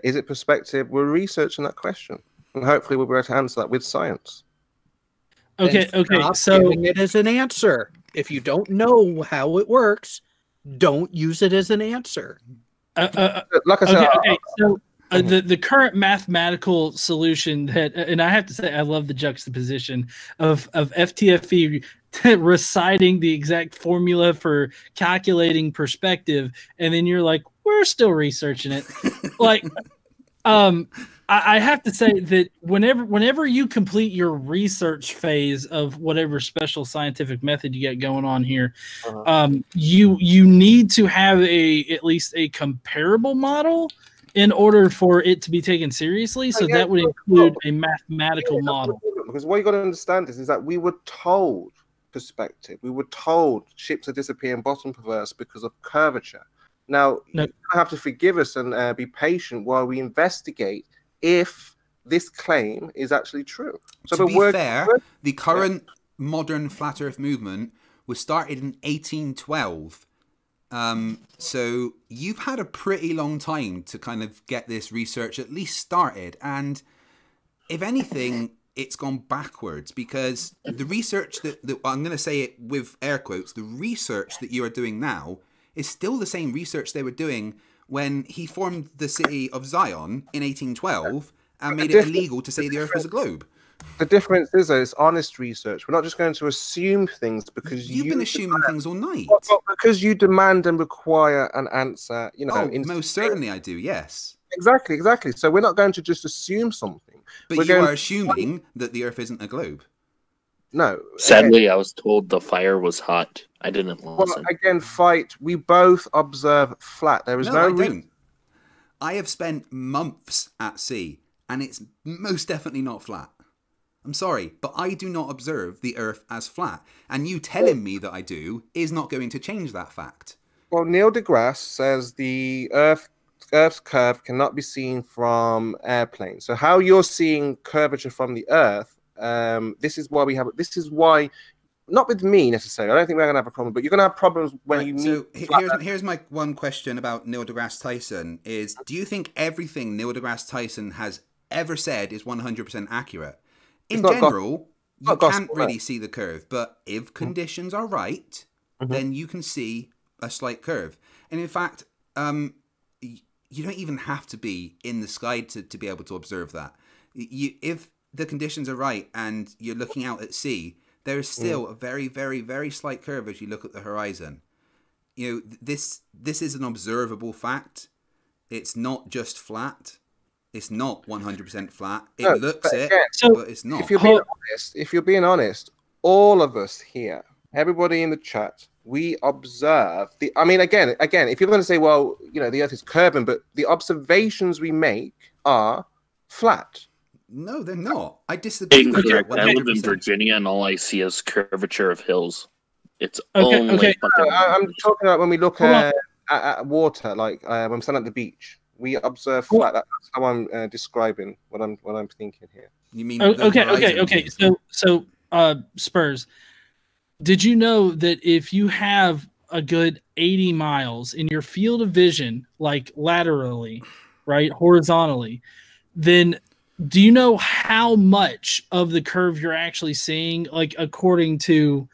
Is it perspective? We're researching that question, and hopefully we'll be able to answer that with science. Okay, okay. So it is an answer. If you don't know how it works, don't use it as an answer. Like I said, the current mathematical solution that, and I have to say, I love the juxtaposition of FTFE reciting the exact formula for calculating perspective, and then you're like, we're still researching it. Like I have to say that whenever you complete your research phase of whatever special scientific method you got going on here, you need to have at least a comparable model in order for it to be taken seriously. So that would include a mathematical model. Because what you got to understand is that we were told perspective. We were told ships are disappearing bottom perverse because of curvature. Now, you have to forgive us and be patient while we investigate if this claim is actually true. So to be fair, the current modern flat Earth movement was started in 1812. So you've had a pretty long time to kind of get this research at least started. And if anything, it's gone backwards, because the research that I'm going to say it with air quotes, the research that you are doing now is still the same research they were doing when he formed the city of Zion in 1812 and made it illegal to say the Earth was a globe. The difference is that it's honest research. We're not just going to assume things because you've been assuming things all night. Well, because you demand and require an answer. You know, most certainly I do. Yes, exactly, exactly. So we're not going to just assume something. But you are assuming that the Earth isn't a globe. No. Sadly, I was told the fire was hot. I didn't listen. Well, again, fight. We both observe flat. There is no reason. I have spent months at sea, and it's most definitely not flat. I'm sorry, but I do not observe the Earth as flat. And you telling me that I do is not going to change that fact. Well, Neil deGrasse says the Earth's curve cannot be seen from airplanes. So how you're seeing curvature from the Earth, this is why we have it. This is why, not with me necessarily, I don't think we're going to have a problem, but you're going to have problems when you meet. Here's my one question about Neil deGrasse Tyson is, do you think everything Neil deGrasse Tyson has ever said is 100% accurate? In general, you can't really see the curve, but if conditions are right, then you can see a slight curve. And in fact, you don't even have to be in the sky to be able to observe that. If the conditions are right and you're looking out at sea, there is still a very, very, very slight curve as you look at the horizon. You know, this is an observable fact. It's not just flat. It's not 100% flat. It looks it, but it's not. If you're being honest, all of us here, everybody in the chat, we observe the. I mean, again, if you're going to say, well, you know, the Earth is curving, but the observations we make are flat. No, they're not. I disagree with you. I live in Virginia, and all I see is curvature of hills. It's only. I'm talking about when we look at water, like when we stand at the beach, we observe flat. That's how I'm describing what I'm thinking here. You mean okay? So Spurs, did you know that if you have a good 80 miles in your field of vision, like laterally, right, horizontally, then do you know how much of the curve you're actually seeing? Like, according to,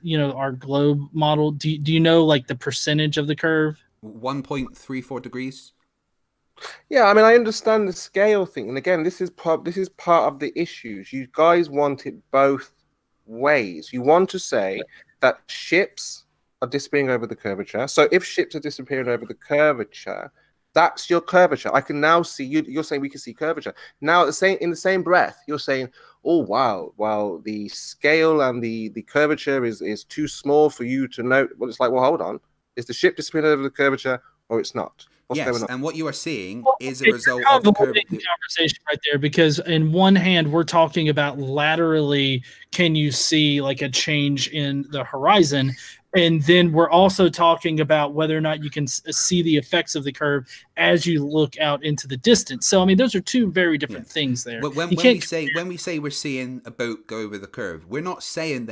you know, our globe model, do you know, like, the percentage of the curve? 1.34 degrees. Yeah, I mean, I understand the scale thing. And again, this is part of the issues. You guys want it both ways. You want to say that ships are disappearing over the curvature. So if ships are disappearing over the curvature, that's your curvature. I can now see you. You're saying we can see curvature now. In the same breath, you're saying, "Oh wow, well the scale and the curvature is too small for you to note." Well, it's like, well, hold on. Is the ship disappearing over the curvature, or it's not? What's going on? And what you are seeing is a result of the conversation right there. Because in one hand, we're talking about laterally, can you see like a change in the horizon? And then we're also talking about whether or not you can see the effects of the curve as you look out into the distance. So, I mean, those are two very different things there. When we say we're seeing a boat go over the curve, we're not saying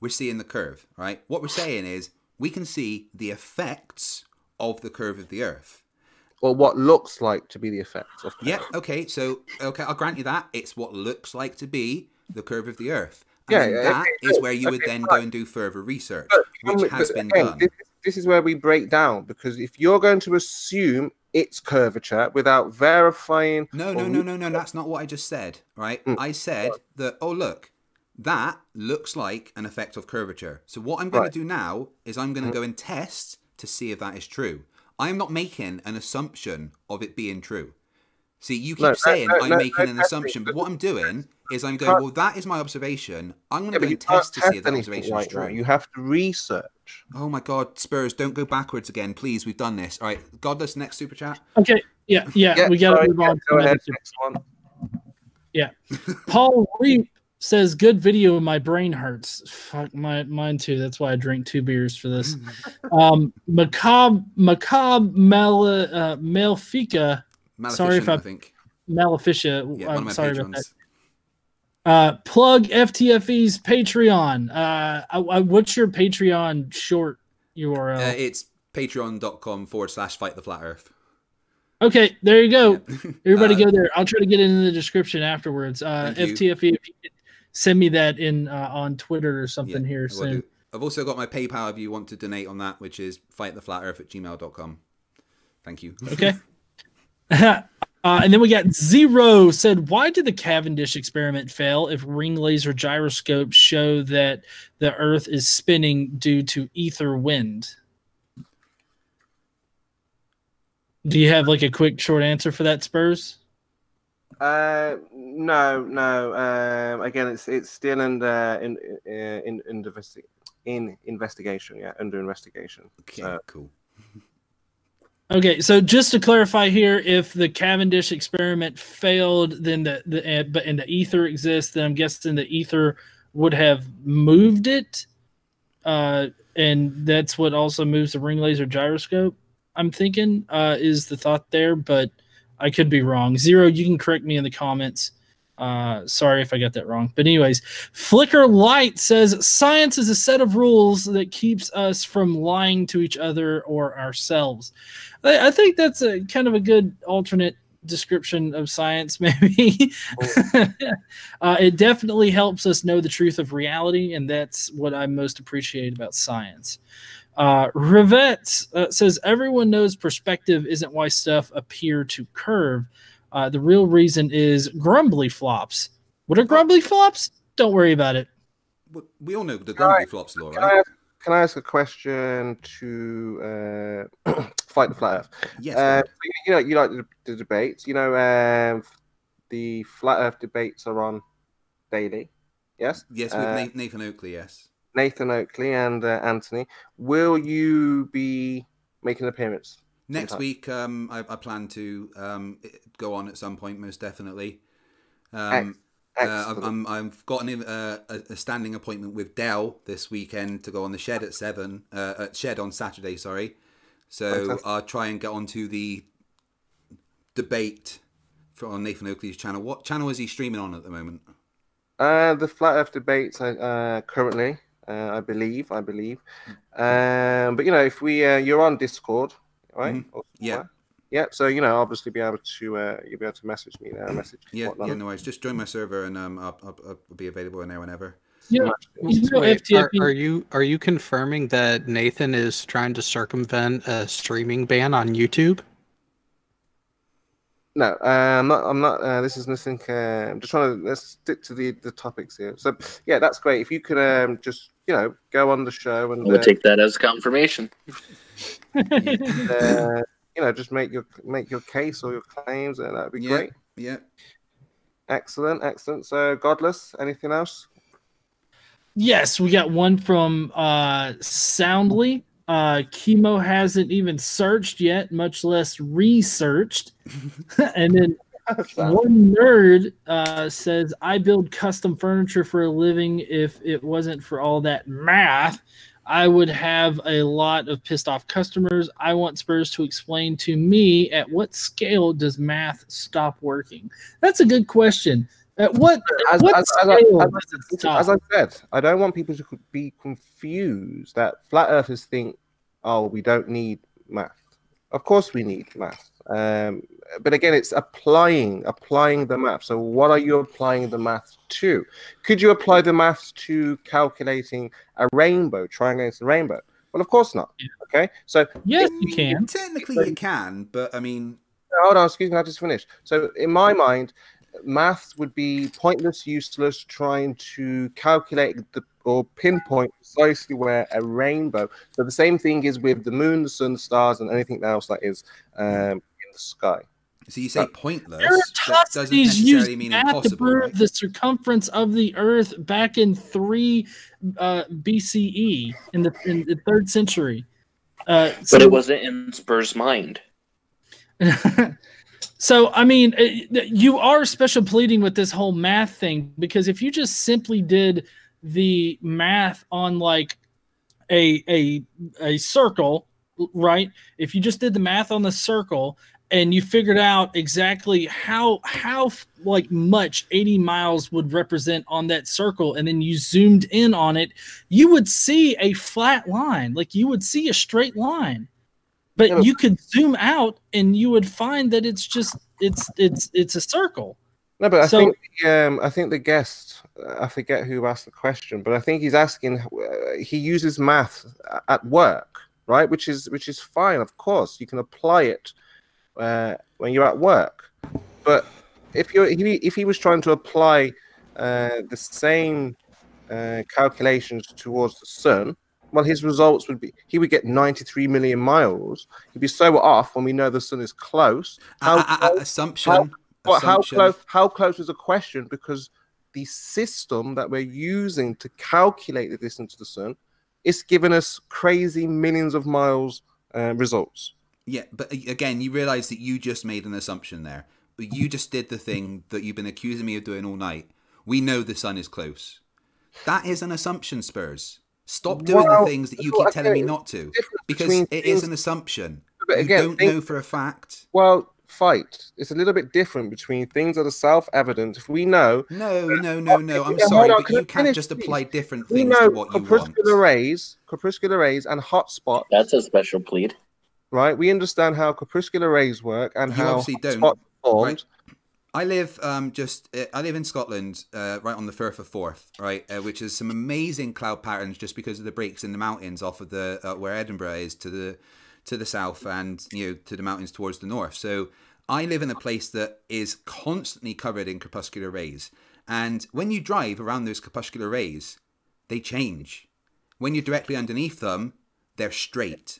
we're seeing the curve, right? What we're saying is we can see the effects of the curve of the Earth. Or what looks like to be the effects of the Earth. Yeah, okay. So, okay, I'll grant you that. It's what looks like to be the curve of the Earth. And that is where you would then go and do further research, which has been done. This is where we break down, because if you're going to assume it's curvature without verifying... No, that's not what I just said, right? I said that, oh, look, that looks like an effect of curvature. So what I'm going to do now is I'm going to go and test to see if that is true. I'm not making an assumption of it being true. See, you keep saying I'm making an assumption, but what I'm doing is I'm going, well, that is my observation. I'm going to go test to see if that observation is true. You have to research. Oh, my God. Spurs, don't go backwards again. Please, we've done this. All right. Godless, next Super Chat. Okay. Yeah, yeah. We got to move on. Go ahead. Next one. Yeah. Paul Reap says, good video and my brain hurts. Fuck, mine too. That's why I drink 2 beers for this. Macabre Malefica. Sorry if I think Maleficia. Yeah, I'm sorry patrons. About that. Plug FTFE's Patreon. What's your Patreon short URL? It's patreon.com/Fight the Flat Earth. Okay, there you go. Yeah. Everybody go there. I'll try to get it in the description afterwards. FTFE, if you could send me that in on Twitter or something here soon. I've also got my PayPal if you want to donate on that, which is fighttheflatearth@gmail.com. Thank you. Okay. And then we got Zero said, why did the Cavendish experiment fail if ring laser gyroscopes show that the Earth is spinning due to ether wind? Do you have like a quick short answer for that, Spurs? No. Again, it's still in investigation. Yeah, under investigation. Okay, cool. Okay, so just to clarify here, if the Cavendish experiment failed, then the ether exists. Then I'm guessing the ether would have moved it, and that's what also moves the ring laser gyroscope. I'm thinking is the thought there, but I could be wrong. Zero, you can correct me in the comments. Sorry if I got that wrong. But anyways, Flicker Light says, science is a set of rules that keeps us from lying to each other or ourselves. I think that's a kind of a good alternate description of science, maybe. Oh. It definitely helps us know the truth of reality, and that's what I most appreciate about science. Rivette says, everyone knows perspective isn't why stuff appear to curve. The real reason is grumbly flops. What are grumbly flops? Don't worry about it. We all know the grumbly flops, Laura. Can I ask a question to Fight the Flat Earth? Yes. You like the debates. You know, the Flat Earth debates are on daily. Yes? Yes, with Nathan Oakley, yes. Nathan Oakley and Anthony. Will you be making an appearance? Next week, I plan to go on at some point, most definitely. I've got a standing appointment with Dell this weekend to go on the shed at shed on Saturday. Sorry, so fantastic. I'll try and get onto the debate on Nathan Oakley's channel. What channel is he streaming on at the moment? The Flat Earth debates currently, I believe. But you know, if you're on Discord. Right? Mm-hmm. Yeah. So obviously, you'll be able to message me there. Yeah. No worries. Just join my server, and I'll be available in there whenever. Yeah. Wait, are you confirming that Nathan is trying to circumvent a streaming ban on YouTube? No, I'm not. This is nothing. I'm just trying to stick to the topics here. So yeah, that's great. If you could just go on the show and we'll take that as confirmation. Just make your case or your claims, and that'd be great. Yeah. Excellent. So, Godless, anything else? Yes, we got one from Soundly. Chemo hasn't even searched yet, much less researched. And then one nerd says, I build custom furniture for a living. If it wasn't for all that math, I would have a lot of pissed off customers. I want Spurs to explain to me, at what scale does math stop working? That's a good question. As I said, I don't want people to be confused that flat earthers think, oh, we don't need math. Of course we need math. But again, it's applying the math. So what are you applying the math to? Could you apply the math to calculating a rainbow, triangulating the rainbow? Well, of course not. Okay. So yes, you can. Technically you can, but I mean... Hold on, excuse me, I'll just finish. So in my mind, math would be pointless, useless, trying to calculate or pinpoint precisely where a rainbow. So the same thing is with the moon, the sun, the stars, and anything else that is in the sky. So you say pointless, that doesn't necessarily mean impossible. To prove the circumference of the Earth back in 3 BCE, in the 3rd century. So, but it wasn't in Spur's mind. So, I mean, you are special pleading with this whole math thing, because if you just simply did the math on, like, a circle, right? If you just did the math on the circle and you figured out exactly how much 80 miles would represent on that circle, and then you zoomed in on it, you would see a flat line. Like, you would see a straight line, but yeah, you could zoom out and you would find that it's just it's a circle. No, but so, I think the guest, I forget who asked the question, but I think he's asking. He uses math at work, right? Which is fine, of course. You can apply it when you're at work, but if he was trying to apply the same calculations towards the sun, well, his results would be he would get 93 million miles. He'd be so off when we know the sun is close. How close is a question, because the system that we're using to calculate the distance to the sun is giving us crazy millions of miles results. Yeah, but again, you realize that you just made an assumption there. You just did the thing that you've been accusing me of doing all night. We know the sun is close. That is an assumption, Spurs. Stop doing the things that you keep telling me not to, because it is an assumption. But again, you don't know for a fact. Well, it's a little bit different between things that are self-evident. If we know... No, I'm sorry, but you can't just apply different things to what you want. Crepuscular rays and hotspots... That's a special plead. Right, we understand how crepuscular rays work and how hotspots form. Right? I live in Scotland, right on the Firth of Forth, right, which is some amazing cloud patterns just because of the breaks in the mountains off of the where Edinburgh is to the south, and to the mountains towards the north. So I live in a place that is constantly covered in crepuscular rays, and when you drive around those crepuscular rays, they change. When you're directly underneath them, they're straight.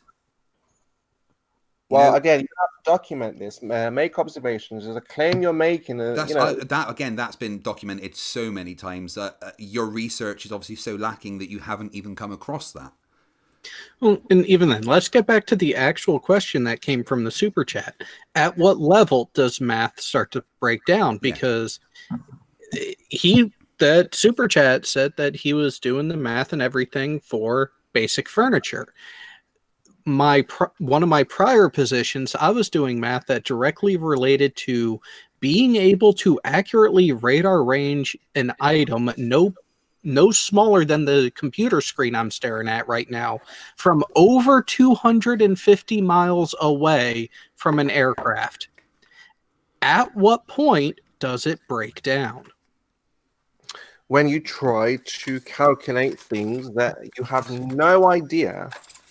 Well, again, you have to document this. Make observations. There's a claim you're making. That's been documented so many times. Your research is obviously so lacking that you haven't even come across that. Well, and even then, let's get back to the actual question that came from the super chat. At what level does math start to break down? Because that super chat said that he was doing the math and everything for basic furniture. One of my prior positions, I was doing math that directly related to being able to accurately radar range an item no smaller than the computer screen I'm staring at right now from over 250 miles away from an aircraft. At what point does it break down? When you try to calculate things that you have no idea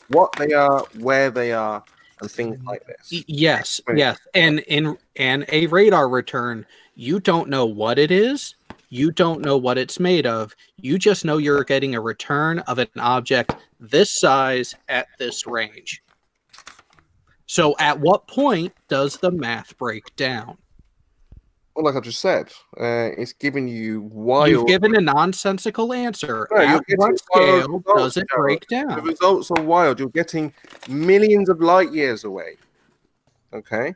what they are, where they are, and things like this. Yes, yes. And in a radar return, you don't know what it is. You don't know what it's made of. You just know you're getting a return of an object this size at this range. So at what point does the math break down? Well, like I just said, it's giving you wild... You've given a nonsensical answer. No, at what scale does it break down? The results are wild. You're getting millions of light years away. Okay?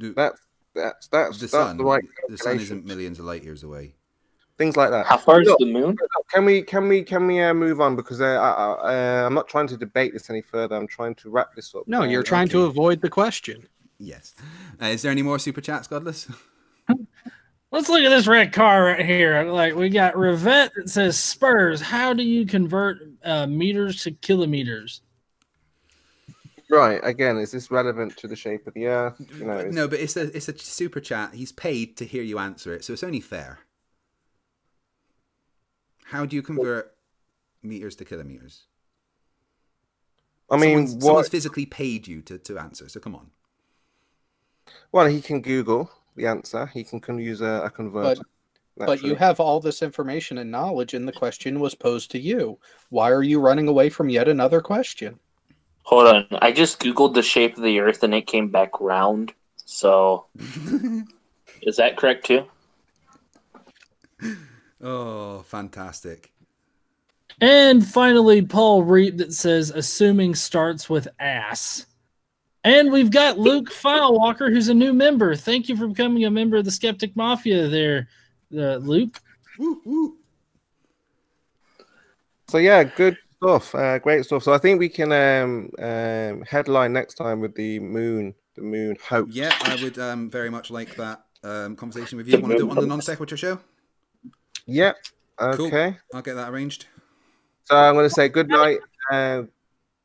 That's the right calculation. The sun isn't millions of light years away. Things like that. How far is the moon? Can we move on? Because I'm not trying to debate this any further. I'm trying to wrap this up. No, you're trying to avoid the question. Yes. Is there any more super chats, Godless? Let's look at this red car right here. Like, we got Rivette that says, Spurs, how do you convert meters to kilometers? Right. Again, is this relevant to the shape of the Earth? No, but it's a super chat. He's paid to hear you answer it, so it's only fair. How do you convert meters to kilometers? I mean, someone's physically paid you to answer, so come on. Well, he can Google the answer. He can use a converter. But you have all this information and knowledge, and the question was posed to you. Why are you running away from yet another question? Hold on. I just Googled the shape of the Earth, and it came back round. So, is that correct too? Oh, fantastic. And finally, Paul Reap that says, assuming starts with ass. And we've got Luke Filewalker, who's a new member. Thank you for becoming a member of the Skeptic Mafia there, Luke. Woo, woo. So, yeah, good stuff. Great stuff. So I think we can headline next time with the moon hoax. Yeah, I would very much like that conversation with you. Want to do it on the non-sequitur show? Yeah. Okay. Cool. I'll get that arranged. So I'm going to say good night.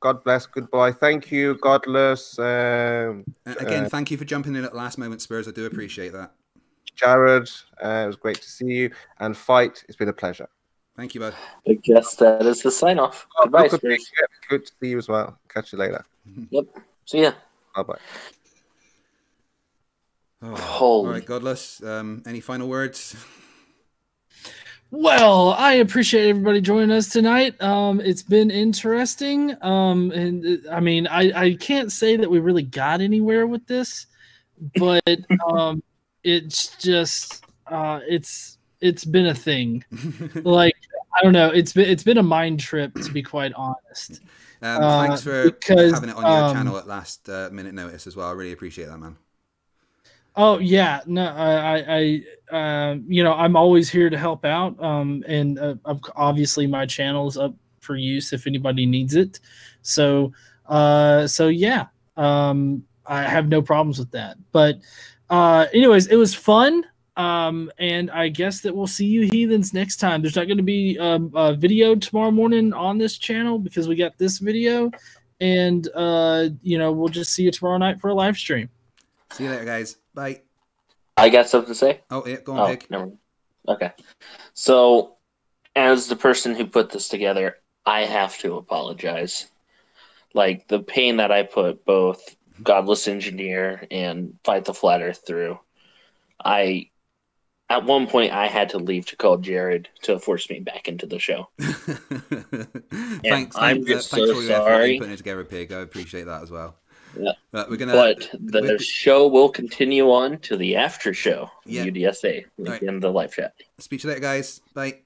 God bless. Goodbye. Thank you, Godless. Again, thank you for jumping in at the last moment, Spurs. I do appreciate that. Jared, it was great to see you. And Fight, it's been a pleasure. Thank you, bud. I guess that is the sign off. Oh, goodbye, Spurs. Good to see you as well. Catch you later. Yep. See ya. Bye-bye. Oh. All right, Godless. Any final words? Well, I appreciate everybody joining us tonight. It's been interesting. And I mean, I can't say that we really got anywhere with this, but it's just it's been a thing. Like, I don't know, it's been a mind trip, to be quite honest. Thanks for having it on your channel at last minute notice as well. I really appreciate that, man. Oh yeah, no, I you know, I'm always here to help out, and obviously my channel's up for use if anybody needs it. So, yeah, I have no problems with that. But, anyways, it was fun, and I guess that we'll see you heathens next time. There's not going to be a video tomorrow morning on this channel because we got this video, and you know, we'll just see you tomorrow night for a live stream. See you later, guys. Bye. I got something to say. Oh, yeah, go on, Vic. Never mind. Okay. So, as the person who put this together, I have to apologize. Like, the pain that I put both Godless Engineer and Fight the Flat Earth through, at one point, I had to leave to call Jared to force me back into the show. Thanks for your effort in putting it together, Pig. I appreciate that as well. Yeah. But the show will continue on to the after show, UDSA, in the live chat. Speak to you later, guys. Bye.